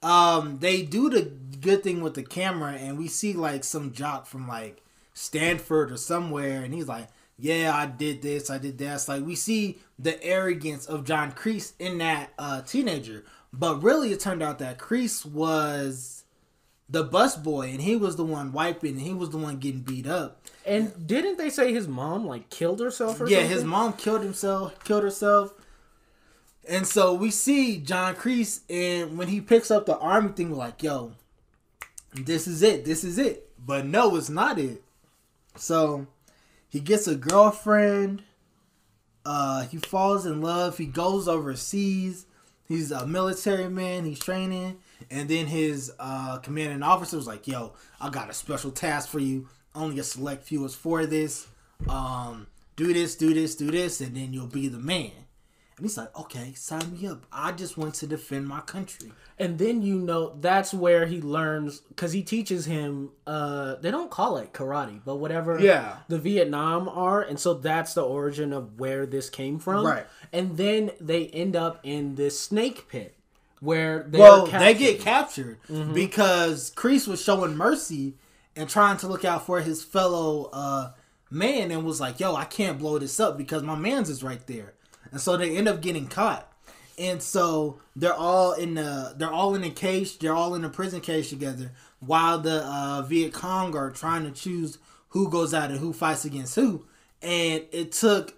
Um, they do the good thing with the camera, and we see like some jock from like Stanford or somewhere, and he's like, "Yeah, I did this, I did that." It's like we see the arrogance of John Kreese in that uh, teenager, but really it turned out that Kreese was the busboy, and he was the one wiping, and he was the one getting beat up. And didn't they say his mom like killed herself? Or yeah, something? His mom killed himself, killed herself. And so we see John Kreese, and when he picks up the army thing, we're like, yo, this is it, this is it. But no, it's not it. So he gets a girlfriend, uh, he falls in love, he goes overseas, he's a military man, he's training, and then his uh, commanding officer was like, yo, I got a special task for you, only a select few is for this, um, do this, do this, do this, and then you'll be the man. And he's like, okay, sign me up. I just want to defend my country. And then, you know, that's where he learns, because he teaches him, uh, they don't call it karate, but whatever yeah. the Vietnam are. And so that's the origin of where this came from. Right. And then they end up in this snake pit where they Well, they get captured mm-hmm. because Kreese was showing mercy and trying to look out for his fellow uh, man and was like, yo, I can't blow this up because my man's is right there. And so they end up getting caught, and so they're all in the they're all in a cage, they're all in a prison cage together, while the uh, Viet Cong are trying to choose who goes out and who fights against who. And it took,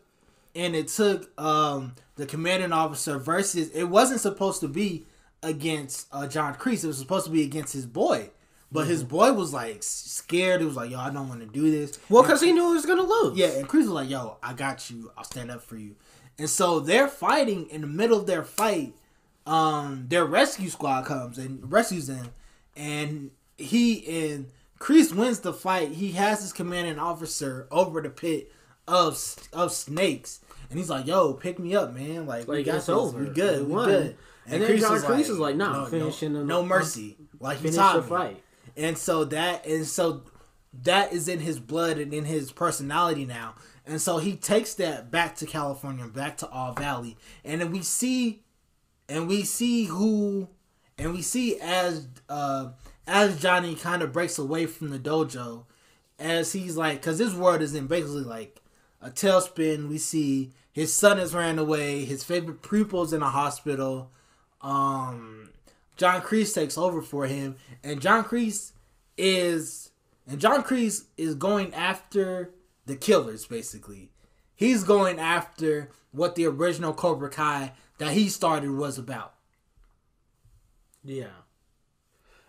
and it took um, the commanding officer versus it wasn't supposed to be against uh, John Kreese. It was supposed to be against his boy. But his boy was, like, scared. He was like, yo, I don't want to do this. Well, because he knew he was going to lose. Yeah, and Kreese was like, yo, I got you. I'll stand up for you. And so they're fighting. In the middle of their fight, um, their rescue squad comes and rescues them. And he and Kreese wins the fight. He has his commanding officer over the pit of of snakes. And he's like, yo, pick me up, man. Like, like we got over. We good. We, we won. Good. And, and then Kreese John Kreese is like, like nah, no, finishing no, no mercy. Like, he taught the fight. And so that, and so that is in his blood and in his personality now. And so he takes that back to California, back to All-Valley, and then we see, and we see who, and we see as uh, as Johnny kind of breaks away from the dojo, as he's like, because this world is in basically like a tailspin. We see his son has ran away, his favorite pupil's in a hospital. Um, John Kreese takes over for him, and John Kreese is and John Kreese is going after the killers, basically. He's going after what the original Cobra Kai that he started was about. Yeah.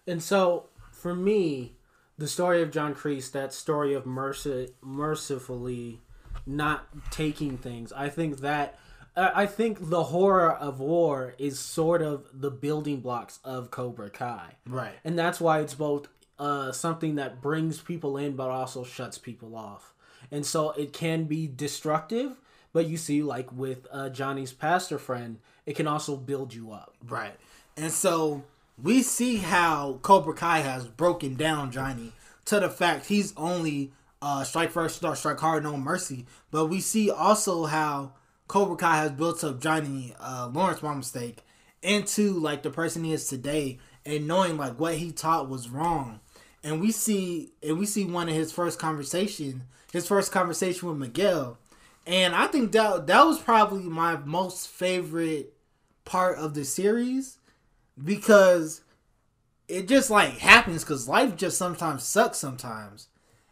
And so, for me, the story of John Kreese, that story of mercy, mercifully not taking things, I think that I think the horror of war is sort of the building blocks of Cobra Kai. Right. And that's why it's both uh, something that brings people in but also shuts people off. And so it can be destructive, but you see, like with uh, Johnny's pastor friend, it can also build you up. Right. And so we see how Cobra Kai has broken down Johnny to the fact he's only uh, strike first, strike hard, no mercy. But we see also how Cobra Kai has built up Johnny uh, Lawrence, my mistake, into like the person he is today, and knowing like what he taught was wrong. And we see, and we see one of his first conversation, his first conversation with Miguel, and I think that that was probably my most favorite part of the series, because it just like happens, because life just sometimes sucks sometimes.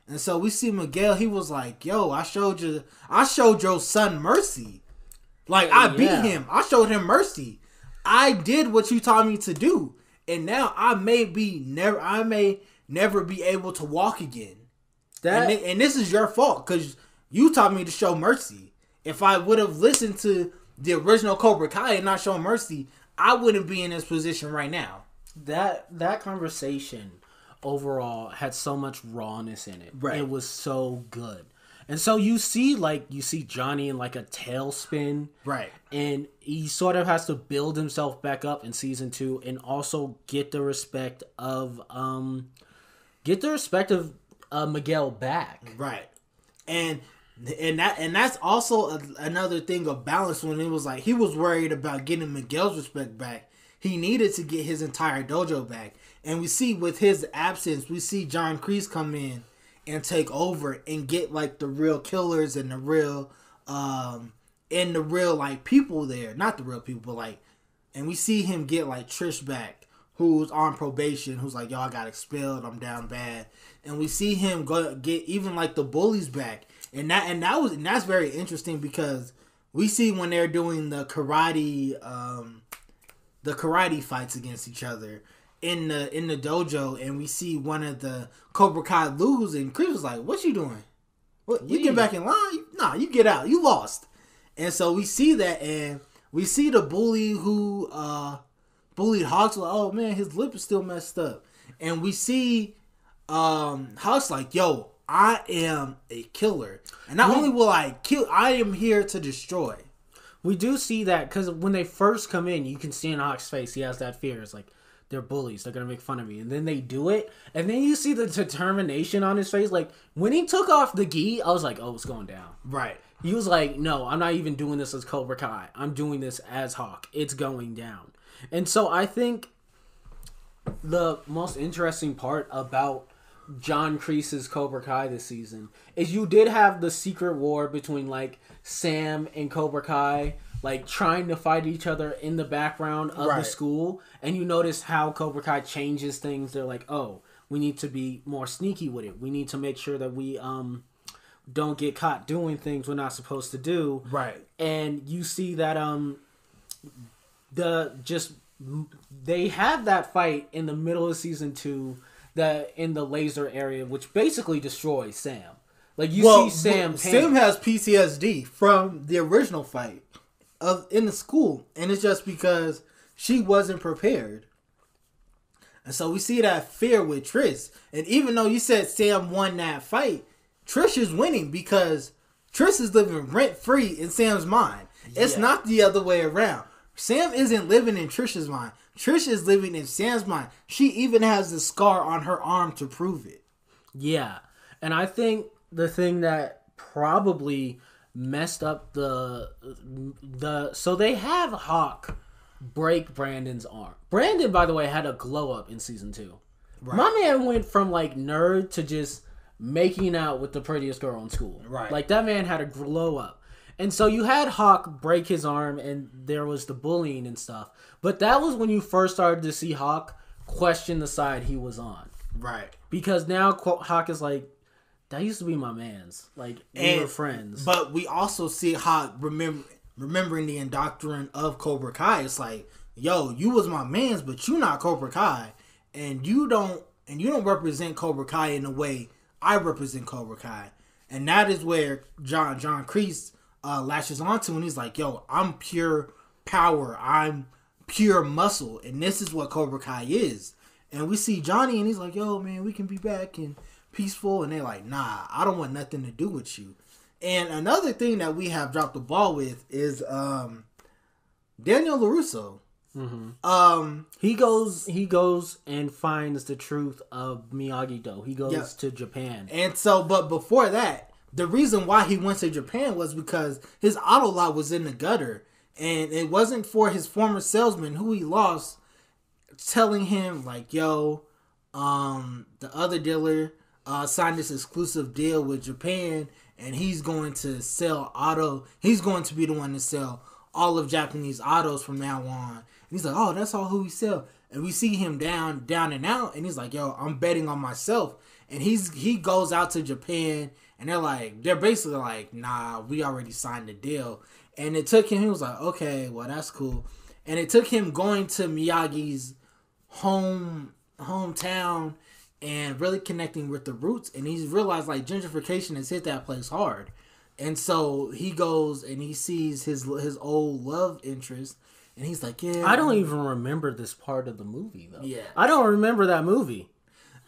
And so we see Miguel, he was like, yo, I showed you, I showed your son mercy. Like, I yeah. beat him. I showed him mercy. I did what you taught me to do. And now I may be never, I may never be able to walk again. That and, and this is your fault because you taught me to show mercy. If I would have listened to the original Cobra Kai and not shown mercy, I wouldn't be in this position right now. That that conversation overall had so much rawness in it. Right. It was so good. And so you see, like, you see Johnny in, like, a tailspin. Right. And he sort of has to build himself back up in season two and also get the respect of, um, get the respect of uh, Miguel back. Right. And, and that, and that's also a, another thing of balance when it was like, he was worried about getting Miguel's respect back. He needed to get his entire dojo back. And we see with his absence, we see John Kreese come in and take over and get, like, the real killers and the real, um, and the real, like, people there. Not the real people, but, like, and we see him get, like, Trish back, who's on probation, who's like, y'all got expelled, I'm down bad. And we see him go get even, like, the bullies back. And that, and that was, and that's very interesting because we see when they're doing the karate, um, the karate fights against each other in the in the dojo, and we see one of the Cobra Kai lose, and Chris was like, what you doing? What, you get back in line? Nah, you get out. You lost. And so we see that, and we see the bully who uh, bullied Hawk's like, oh, man, his lip is still messed up. And we see um, Hawk's like, yo, I am a killer. And not we, only will I kill, I am here to destroy. We do see that, because when they first come in, you can see in Hawk's face, he has that fear. It's like, they're bullies. They're going to make fun of me. And then they do it. And then you see the determination on his face. Like, when he took off the gi, I was like, oh, it's going down. Right. He was like, no, I'm not even doing this as Cobra Kai. I'm doing this as Hawk. It's going down. And so I think the most interesting part about John Kreese's Cobra Kai this season is you did have the secret war between, like, Sam and Cobra Kai, like, trying to fight each other in the background of right. the school. And you notice how Cobra Kai changes things. They're like, oh, we need to be more sneaky with it. We need to make sure that we um don't get caught doing things we're not supposed to do. Right. And you see that um the just they have that fight in the middle of season two that in the laser area, which basically destroys Sam. Like, you well, see Sam well, Sam has P T S D from the original fight. Of, in the school, and it's just because she wasn't prepared, and so we see that fear with Trish. And even though you said Sam won that fight, Trish is winning because Trish is living rent free in Sam's mind. Yeah. It's not the other way around. Sam isn't living in Trish's mind. Trish is living in Sam's mind. She even has the scar on her arm to prove it. Yeah, and I think the thing that probably messed up the the so they have Hawk break Brandon's arm. Brandon, by the way, had a glow up in season two. Right. My man went from, like, nerd to just making out with the prettiest girl in school. Right, like, that man had a glow up. And so you had Hawk break his arm, and there was the bullying and stuff. But that was when you first started to see Hawk question the side he was on. Right, because now Hawk is like, that used to be my man's. Like, we and, were friends. But we also see Hawk remember, remembering the indoctrination of Cobra Kai. It's like, yo, you was my man's, but you not Cobra Kai. And you don't and you don't represent Cobra Kai in the way I represent Cobra Kai. And that is where John John Kreese uh, latches onto, and he's like, yo, I'm pure power. I'm pure muscle. And this is what Cobra Kai is. And we see Johnny, and he's like, yo, man, we can be back and peaceful. And they're like, nah, I don't want nothing to do with you. And another thing that we have dropped the ball with is um Daniel LaRusso. Mm-hmm. um he goes he goes and finds the truth of Miyagi-Do. He goes yeah. to Japan. And so, but before that, the reason why he went to Japan was because his auto lot was in the gutter, and it wasn't for his former salesman who he lost telling him, like, yo, um the other dealer Uh, signed this exclusive deal with Japan, and he's going to sell auto. He's going to be the one to sell all of Japanese autos from now on. And he's like, oh, that's all who we sell. And we see him down, down and out, and he's like, yo, I'm betting on myself. And he's he goes out to Japan, and they're like, they're basically like, nah, we already signed the deal. And it took him. He was like, okay, well, that's cool. And it took him going to Miyagi's home hometown. and really connecting with the roots. And he's realized, like, gentrification has hit that place hard. And so he goes and he sees his his old love interest, and he's like, yeah. I don't even remember this part of the movie, though. Yeah. I don't remember that movie.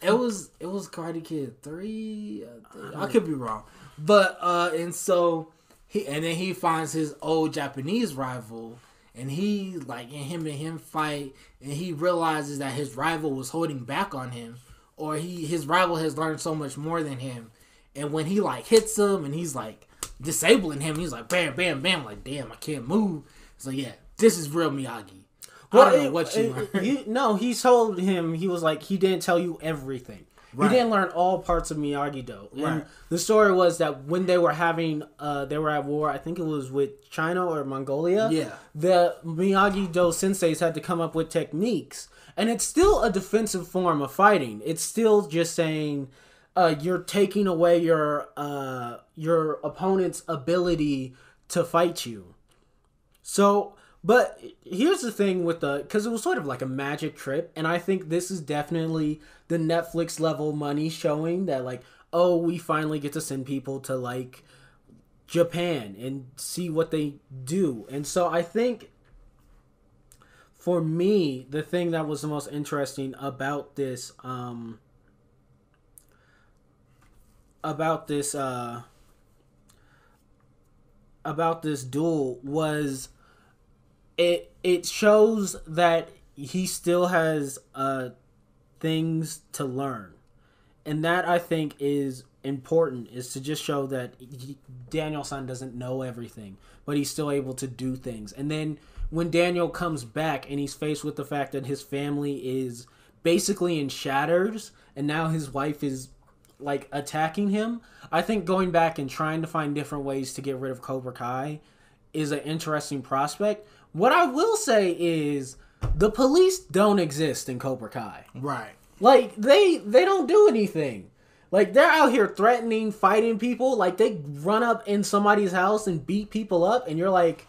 It was it was Karate Kid three. I, I could be wrong. But, uh, and so, he and then he finds his old Japanese rival, and he, like, and him and him fight, and he realizes that his rival was holding back on him, or he his rival has learned so much more than him. And when he, like, hits him, and he's, like, disabling him, he's like, bam, bam, bam, like, damn, I can't move. So, yeah, this is real Miyagi. Well, I don't know what you it, learned. You, no, he told him, he was like, he didn't tell you everything. Right. He didn't learn all parts of Miyagi-Do. Right. And the story was that when they were having, uh, they were at war, I think it was with China or Mongolia. Yeah. The Miyagi-Do senseis had to come up with techniques. And it's still a defensive form of fighting. It's still just saying, uh, you're taking away your uh, your opponent's ability to fight you. So... But here's the thing with the... Because it was sort of like a magic trip. And I think this is definitely the Netflix level money showing that, like, oh, we finally get to send people to, like, Japan and see what they do. And so I think, for me, the thing that was the most interesting about this... Um, about this... Uh, about this duel was... It it shows that he still has uh things to learn, and that I think is important, is to just show that he, Daniel-san doesn't know everything, but he's still able to do things. And then when Daniel comes back and he's faced with the fact that his family is basically in shatters, and now his wife is like attacking him, I think going back and trying to find different ways to get rid of Cobra Kai is an interesting prospect. What I will say is the police don't exist in Cobra Kai. Right. Like, they they don't do anything. Like, they're out here threatening, fighting people. Like, they run up in somebody's house and beat people up, and you're like,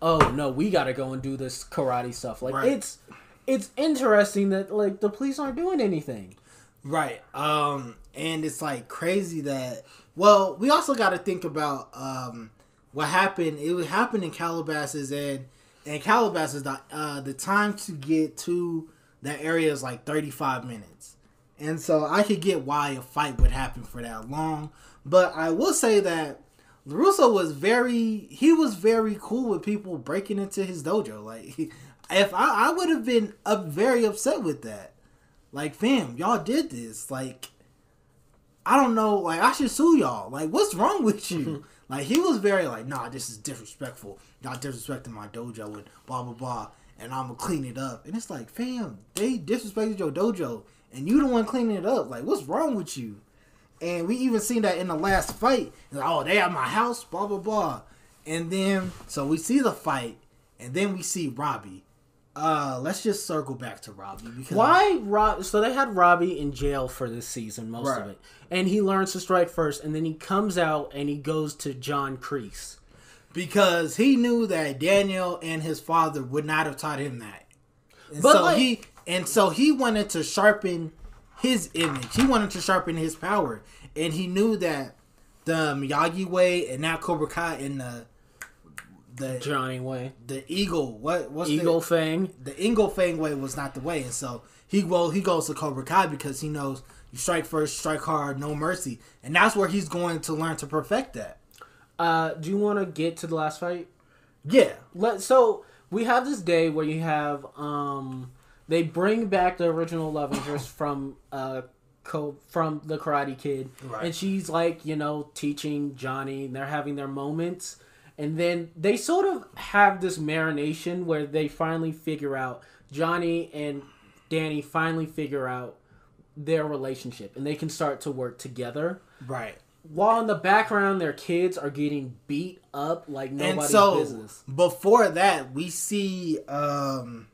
oh, no, we got to go and do this karate stuff. Like, right. it's it's interesting that, like, the police aren't doing anything. Right. Um, and it's, like, crazy that... Well, we also got to think about um, what happened. It happened in Calabasas, and... And Calabasas, the, uh, the time to get to that area is like thirty-five minutes. And so I could get why a fight would happen for that long. But I will say that LaRusso was very, he was very cool with people breaking into his dojo. Like, if I, I would have been up very upset with that. Like, fam, y'all did this. Like, I don't know. Like, I should sue y'all. Like, what's wrong with you? Like, he was very like, nah, this is disrespectful. Y'all disrespecting my dojo and blah, blah, blah. And I'm going to clean it up. And it's like, fam, they disrespected your dojo. And you the one cleaning it up. Like, what's wrong with you? And we even seen that in the last fight. Like, oh, they at my house, blah, blah, blah. And then, so we see the fight. And then we see Robbie. Uh, let's just circle back to Robbie. Because Why? Rob- so they had Robbie in jail for this season, most right. of it. And he learns to strike first, and then he comes out and he goes to John Kreese. Because he knew that Daniel and his father would not have taught him that. And, but so, like, he, and so he wanted to sharpen his image. He wanted to sharpen his power. And he knew that the Miyagi way and now Cobra Kai and the... The Johnny way, the Eagle, what what's Eagle the, Fang? The Eagle Fang way was not the way, and so he well he goes to Cobra Kai because he knows you strike first, strike hard, no mercy, and that's where he's going to learn to perfect that. Uh, do you want to get to the last fight? Yeah. Let so we have this day where you have um they bring back the original love interest from uh co from the Karate Kid, right. And she's like, you know, teaching Johnny, and they're having their moments. And then they sort of have this marination where they finally figure out, Johnny and Danny finally figure out their relationship. And they can start to work together. Right. While in the background, their kids are getting beat up like nobody's and so, business. Before that, we see um,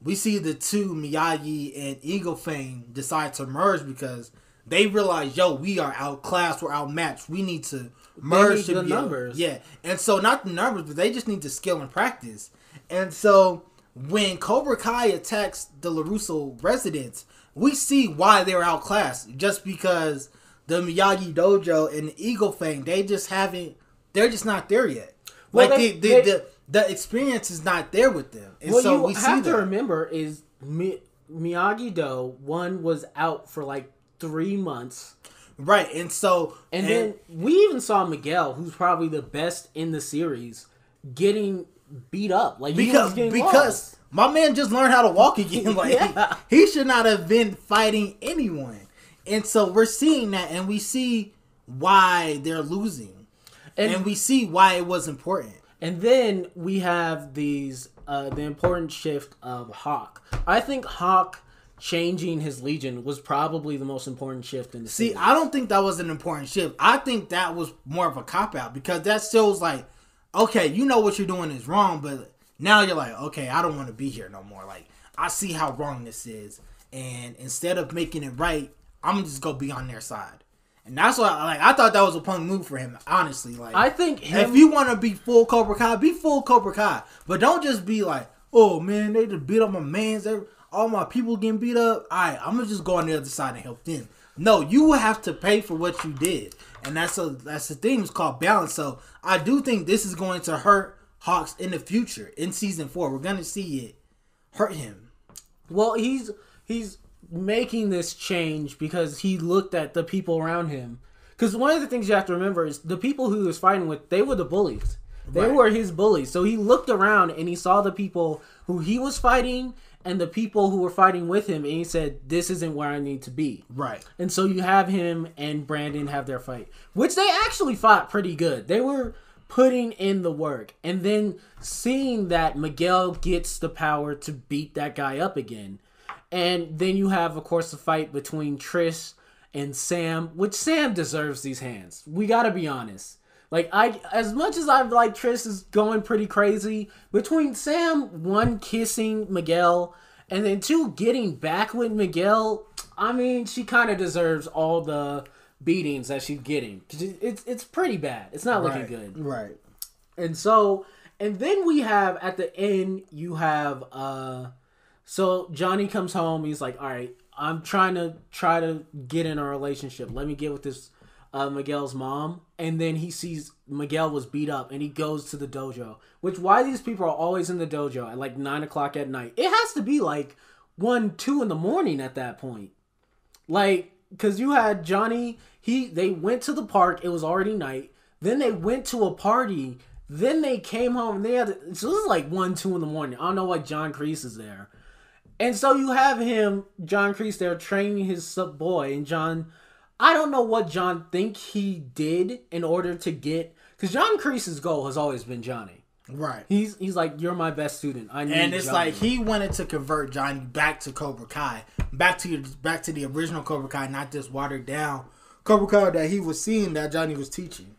we see the two, Miyagi and Eagle Fang, decide to merge because they realize, yo, we are outclassed, we're outmatched, we need to... merge the numbers. Yeah. And so not the numbers, but they just need the skill and practice. And so when Cobra Kai attacks the LaRusso residents, we see why they're outclassed. Just because the Miyagi Dojo and the Eagle Fang, they just haven't, they're just not there yet. Well, like they, the, they, the the experience is not there with them. And well, so you we have see to that. remember is Mi- Miyagi-Do, one was out for like three months. Right, and so... And, and then we even saw Miguel, who's probably the best in the series, getting beat up. Like, he because, was getting Because lost. My man just learned how to walk again. Like, yeah. he, he should not have been fighting anyone. And so we're seeing that, and we see why they're losing. And, and we see why it was important. And then we have these uh, the important shift of Hawk. I think Hawk... changing his legion was probably the most important shift in the series. See, I don't think that was an important shift. I think that was more of a cop-out, because that still was like, okay, you know what you're doing is wrong, but now you're like, okay, I don't want to be here no more. Like, I see how wrong this is, and instead of making it right, I'm just going to be on their side. And that's why, like, I thought that was a punk move for him, honestly. Like, I think him... if you want to be full Cobra Kai, be full Cobra Kai. But don't just be like, oh, man, they just beat up my mans, they all my people getting beat up, all right, I'm going to just go on the other side and help them. No, you will have to pay for what you did. And that's a, that's the thing. It's called balance. So I do think this is going to hurt Hawks in the future. In season four, we're going to see it hurt him. Well, he's he's making this change because he looked at the people around him. Because one of the things you have to remember is the people who he was fighting with, they were the bullies. They right. were his bullies. So he looked around and he saw the people who he was fighting and the people who were fighting with him, and he said, this isn't where I need to be. Right. And so you have him and Brandon have their fight, which they actually fought pretty good. They were putting in the work. And then seeing that Miguel gets the power to beat that guy up again. And then you have, of course, the fight between Trish and Sam, which Sam deserves these hands. We got to be honest. Like, I, as much as I've, like, Trish is going pretty crazy, between Sam, one, kissing Miguel, and then two, getting back with Miguel, I mean, she kind of deserves all the beatings that she's getting. It's it's pretty bad. It's not looking right, good. Right. And so, and then we have, at the end, you have, uh, so Johnny comes home. He's like, all right, I'm trying to, try to get in a relationship. Let me get with this Uh, Miguel's mom, and then he sees Miguel was beat up, and he goes to the dojo. Which, why these people are always in the dojo at like nine o'clock at night? It has to be like one, two in the morning at that point. Like, because you had Johnny, he they went to the park. It was already night. Then they went to a party. Then they came home. And they had to, so this is like one, two in the morning. I don't know why John Kreese is there, and so you have him, John Kreese, there training his sub boy, and John. I don't know what John think he did in order to get... Because John Kreese's goal has always been Johnny. Right. He's he's like, you're my best student. I need And it's Johnny. Like, he wanted to convert Johnny back to Cobra Kai. Back to back to the original Cobra Kai, not this watered down Cobra Kai that he was seeing that Johnny was teaching.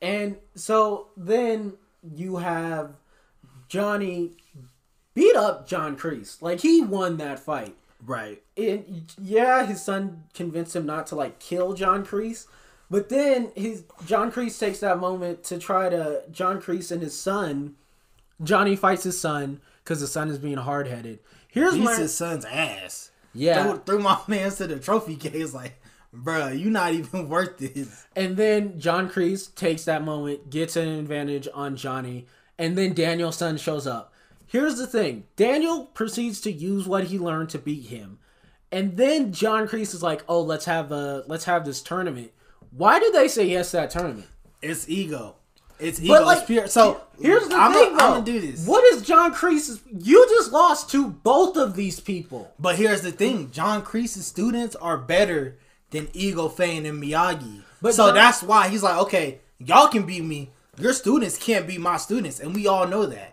And so then you have Johnny beat up John Kreese. Like, he won that fight. Right. And yeah, his son convinced him not to like kill John Kreese, but then his John Kreese takes that moment to try to John Kreese and his son. Johnny fights his son because the son is being hard headed. Here's my his son's ass. Yeah, threw, threw my man to the trophy case like, bro, you not even worth this. And then John Kreese takes that moment, gets an advantage on Johnny, and then Daniel's son shows up. Here's the thing. Daniel proceeds to use what he learned to beat him. And then John Kreese is like, oh, let's have a let's have this tournament. Why do they say yes to that tournament? It's ego. It's ego. Like, it's pure. So here's the I'm thing, a, though. I'm going to do this. What is John Kreese's... You just lost to both of these people. But here's the thing. John Kreese's students are better than Eagle Fang and Miyagi. But so John, that's why he's like, okay, y'all can beat me. Your students can't beat my students. And we all know that.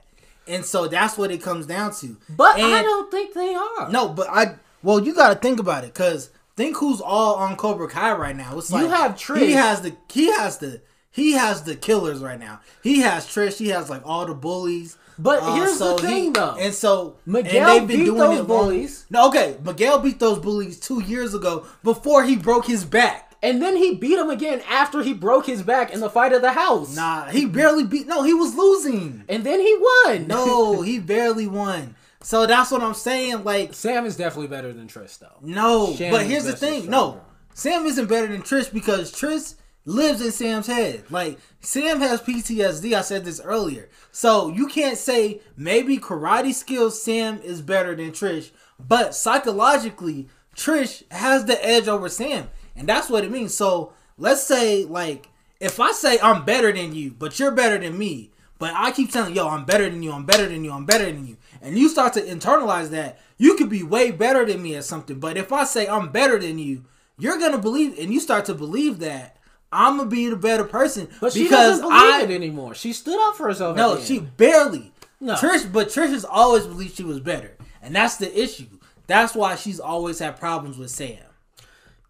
And so that's what it comes down to. But and I don't think they are. No, but I... Well, you got to think about it. Because think who's all on Cobra Kai right now. It's like... You have Trish. He has the... He has the... He has the killers right now. He has Trish. He has, like, all the bullies. But uh, here's so the thing, he, though. And so... Miguel and they've been beat doing those bullies. No, okay. Miguel beat those bullies two years ago before he broke his back. And then he beat him again after he broke his back in the fight at the house. Nah, he barely beat. No, he was losing. And then he won. No, he barely won. So that's what I'm saying. Like, Sam is definitely better than Trish, though. No, Sham but here's the thing. No, Sam isn't better than Trish because Trish lives in Sam's head. Like, Sam has P T S D. I said this earlier. So you can't say maybe karate skills Sam is better than Trish, but psychologically Trish has the edge over Sam. And that's what it means. So let's say, like, if I say I'm better than you, but you're better than me, but I keep telling, yo, I'm better than you, I'm better than you, I'm better than you, and you start to internalize that, you could be way better than me at something. But if I say I'm better than you, you're going to believe, and you start to believe that I'm going to be the better person. But she doesn't believe it anymore. She stood up for herself. No, she barely. No. Trish, but Trish has always believed she was better. And that's the issue. That's why she's always had problems with Sam.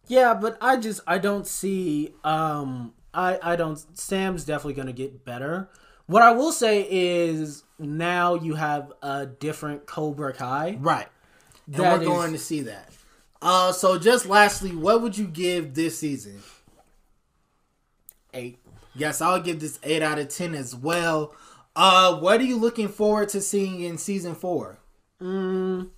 Yeah, but I just, I don't see, um, I, I don't, Sam's definitely going to get better. What I will say is now you have a different Cobra Kai. Right. And we're is, going to see that. Uh, so just lastly, what would you give this season? Eight. Yes, I'll give this eight out of ten as well. Uh, what are you looking forward to seeing in season four? Mm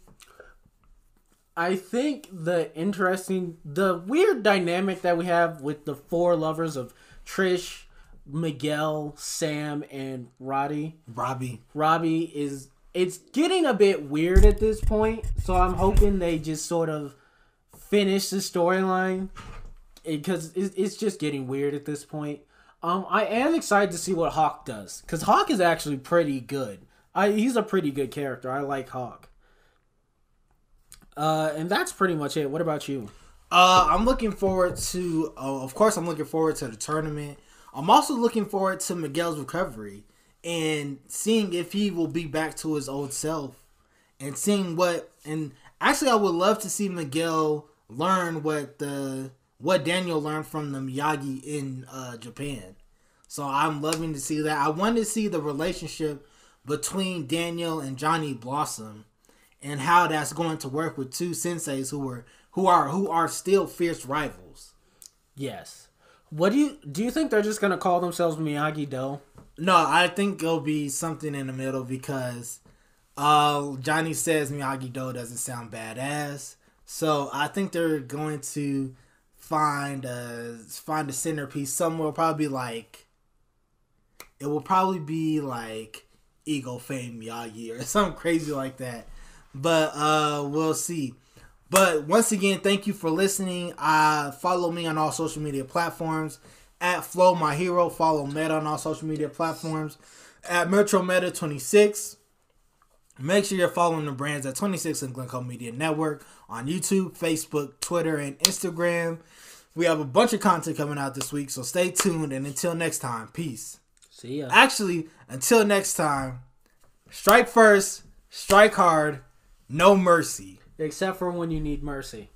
I think the interesting, the weird dynamic that we have with the four lovers of Trish, Miguel, Sam, and Roddy. Robbie. Robbie is, it's getting a bit weird at this point. So I'm hoping they just sort of finish the storyline because it, it's just getting weird at this point. Um, I am excited to see what Hawk does because Hawk is actually pretty good. I, he's a pretty good character. I like Hawk. Uh, and that's pretty much it. What about you? Uh, I'm looking forward to, uh, of course, I'm looking forward to the tournament. I'm also looking forward to Miguel's recovery and seeing if he will be back to his old self and seeing what, and actually I would love to see Miguel learn what the, what Daniel learned from the Miyagi in uh, Japan. So I'm loving to see that. I wanted to see the relationship between Daniel and Johnny blossom. And how that's going to work with two senseis who were who are who are still fierce rivals. Yes. What do you do you think they're just gonna call themselves Miyagi-Do? No, I think it'll be something in the middle because uh, Johnny says Miyagi-Do doesn't sound badass, so I think they're going to find a find a centerpiece somewhere. Probably like it will probably be like Eagle Fang Miyagi or something crazy like that. But uh, we'll see. But once again, thank you for listening. Uh, follow me on all social media platforms. At Flow My Hero. Follow Meta on all social media platforms. At Metro Meta twenty-six. Make sure you're following the brands at twenty-sixth and Glencoe Media Network. On YouTube, Facebook, Twitter, and Instagram. We have a bunch of content coming out this week. So stay tuned. And until next time, peace. See ya. Actually, until next time, strike first. Strike hard. No mercy. Except for when you need mercy.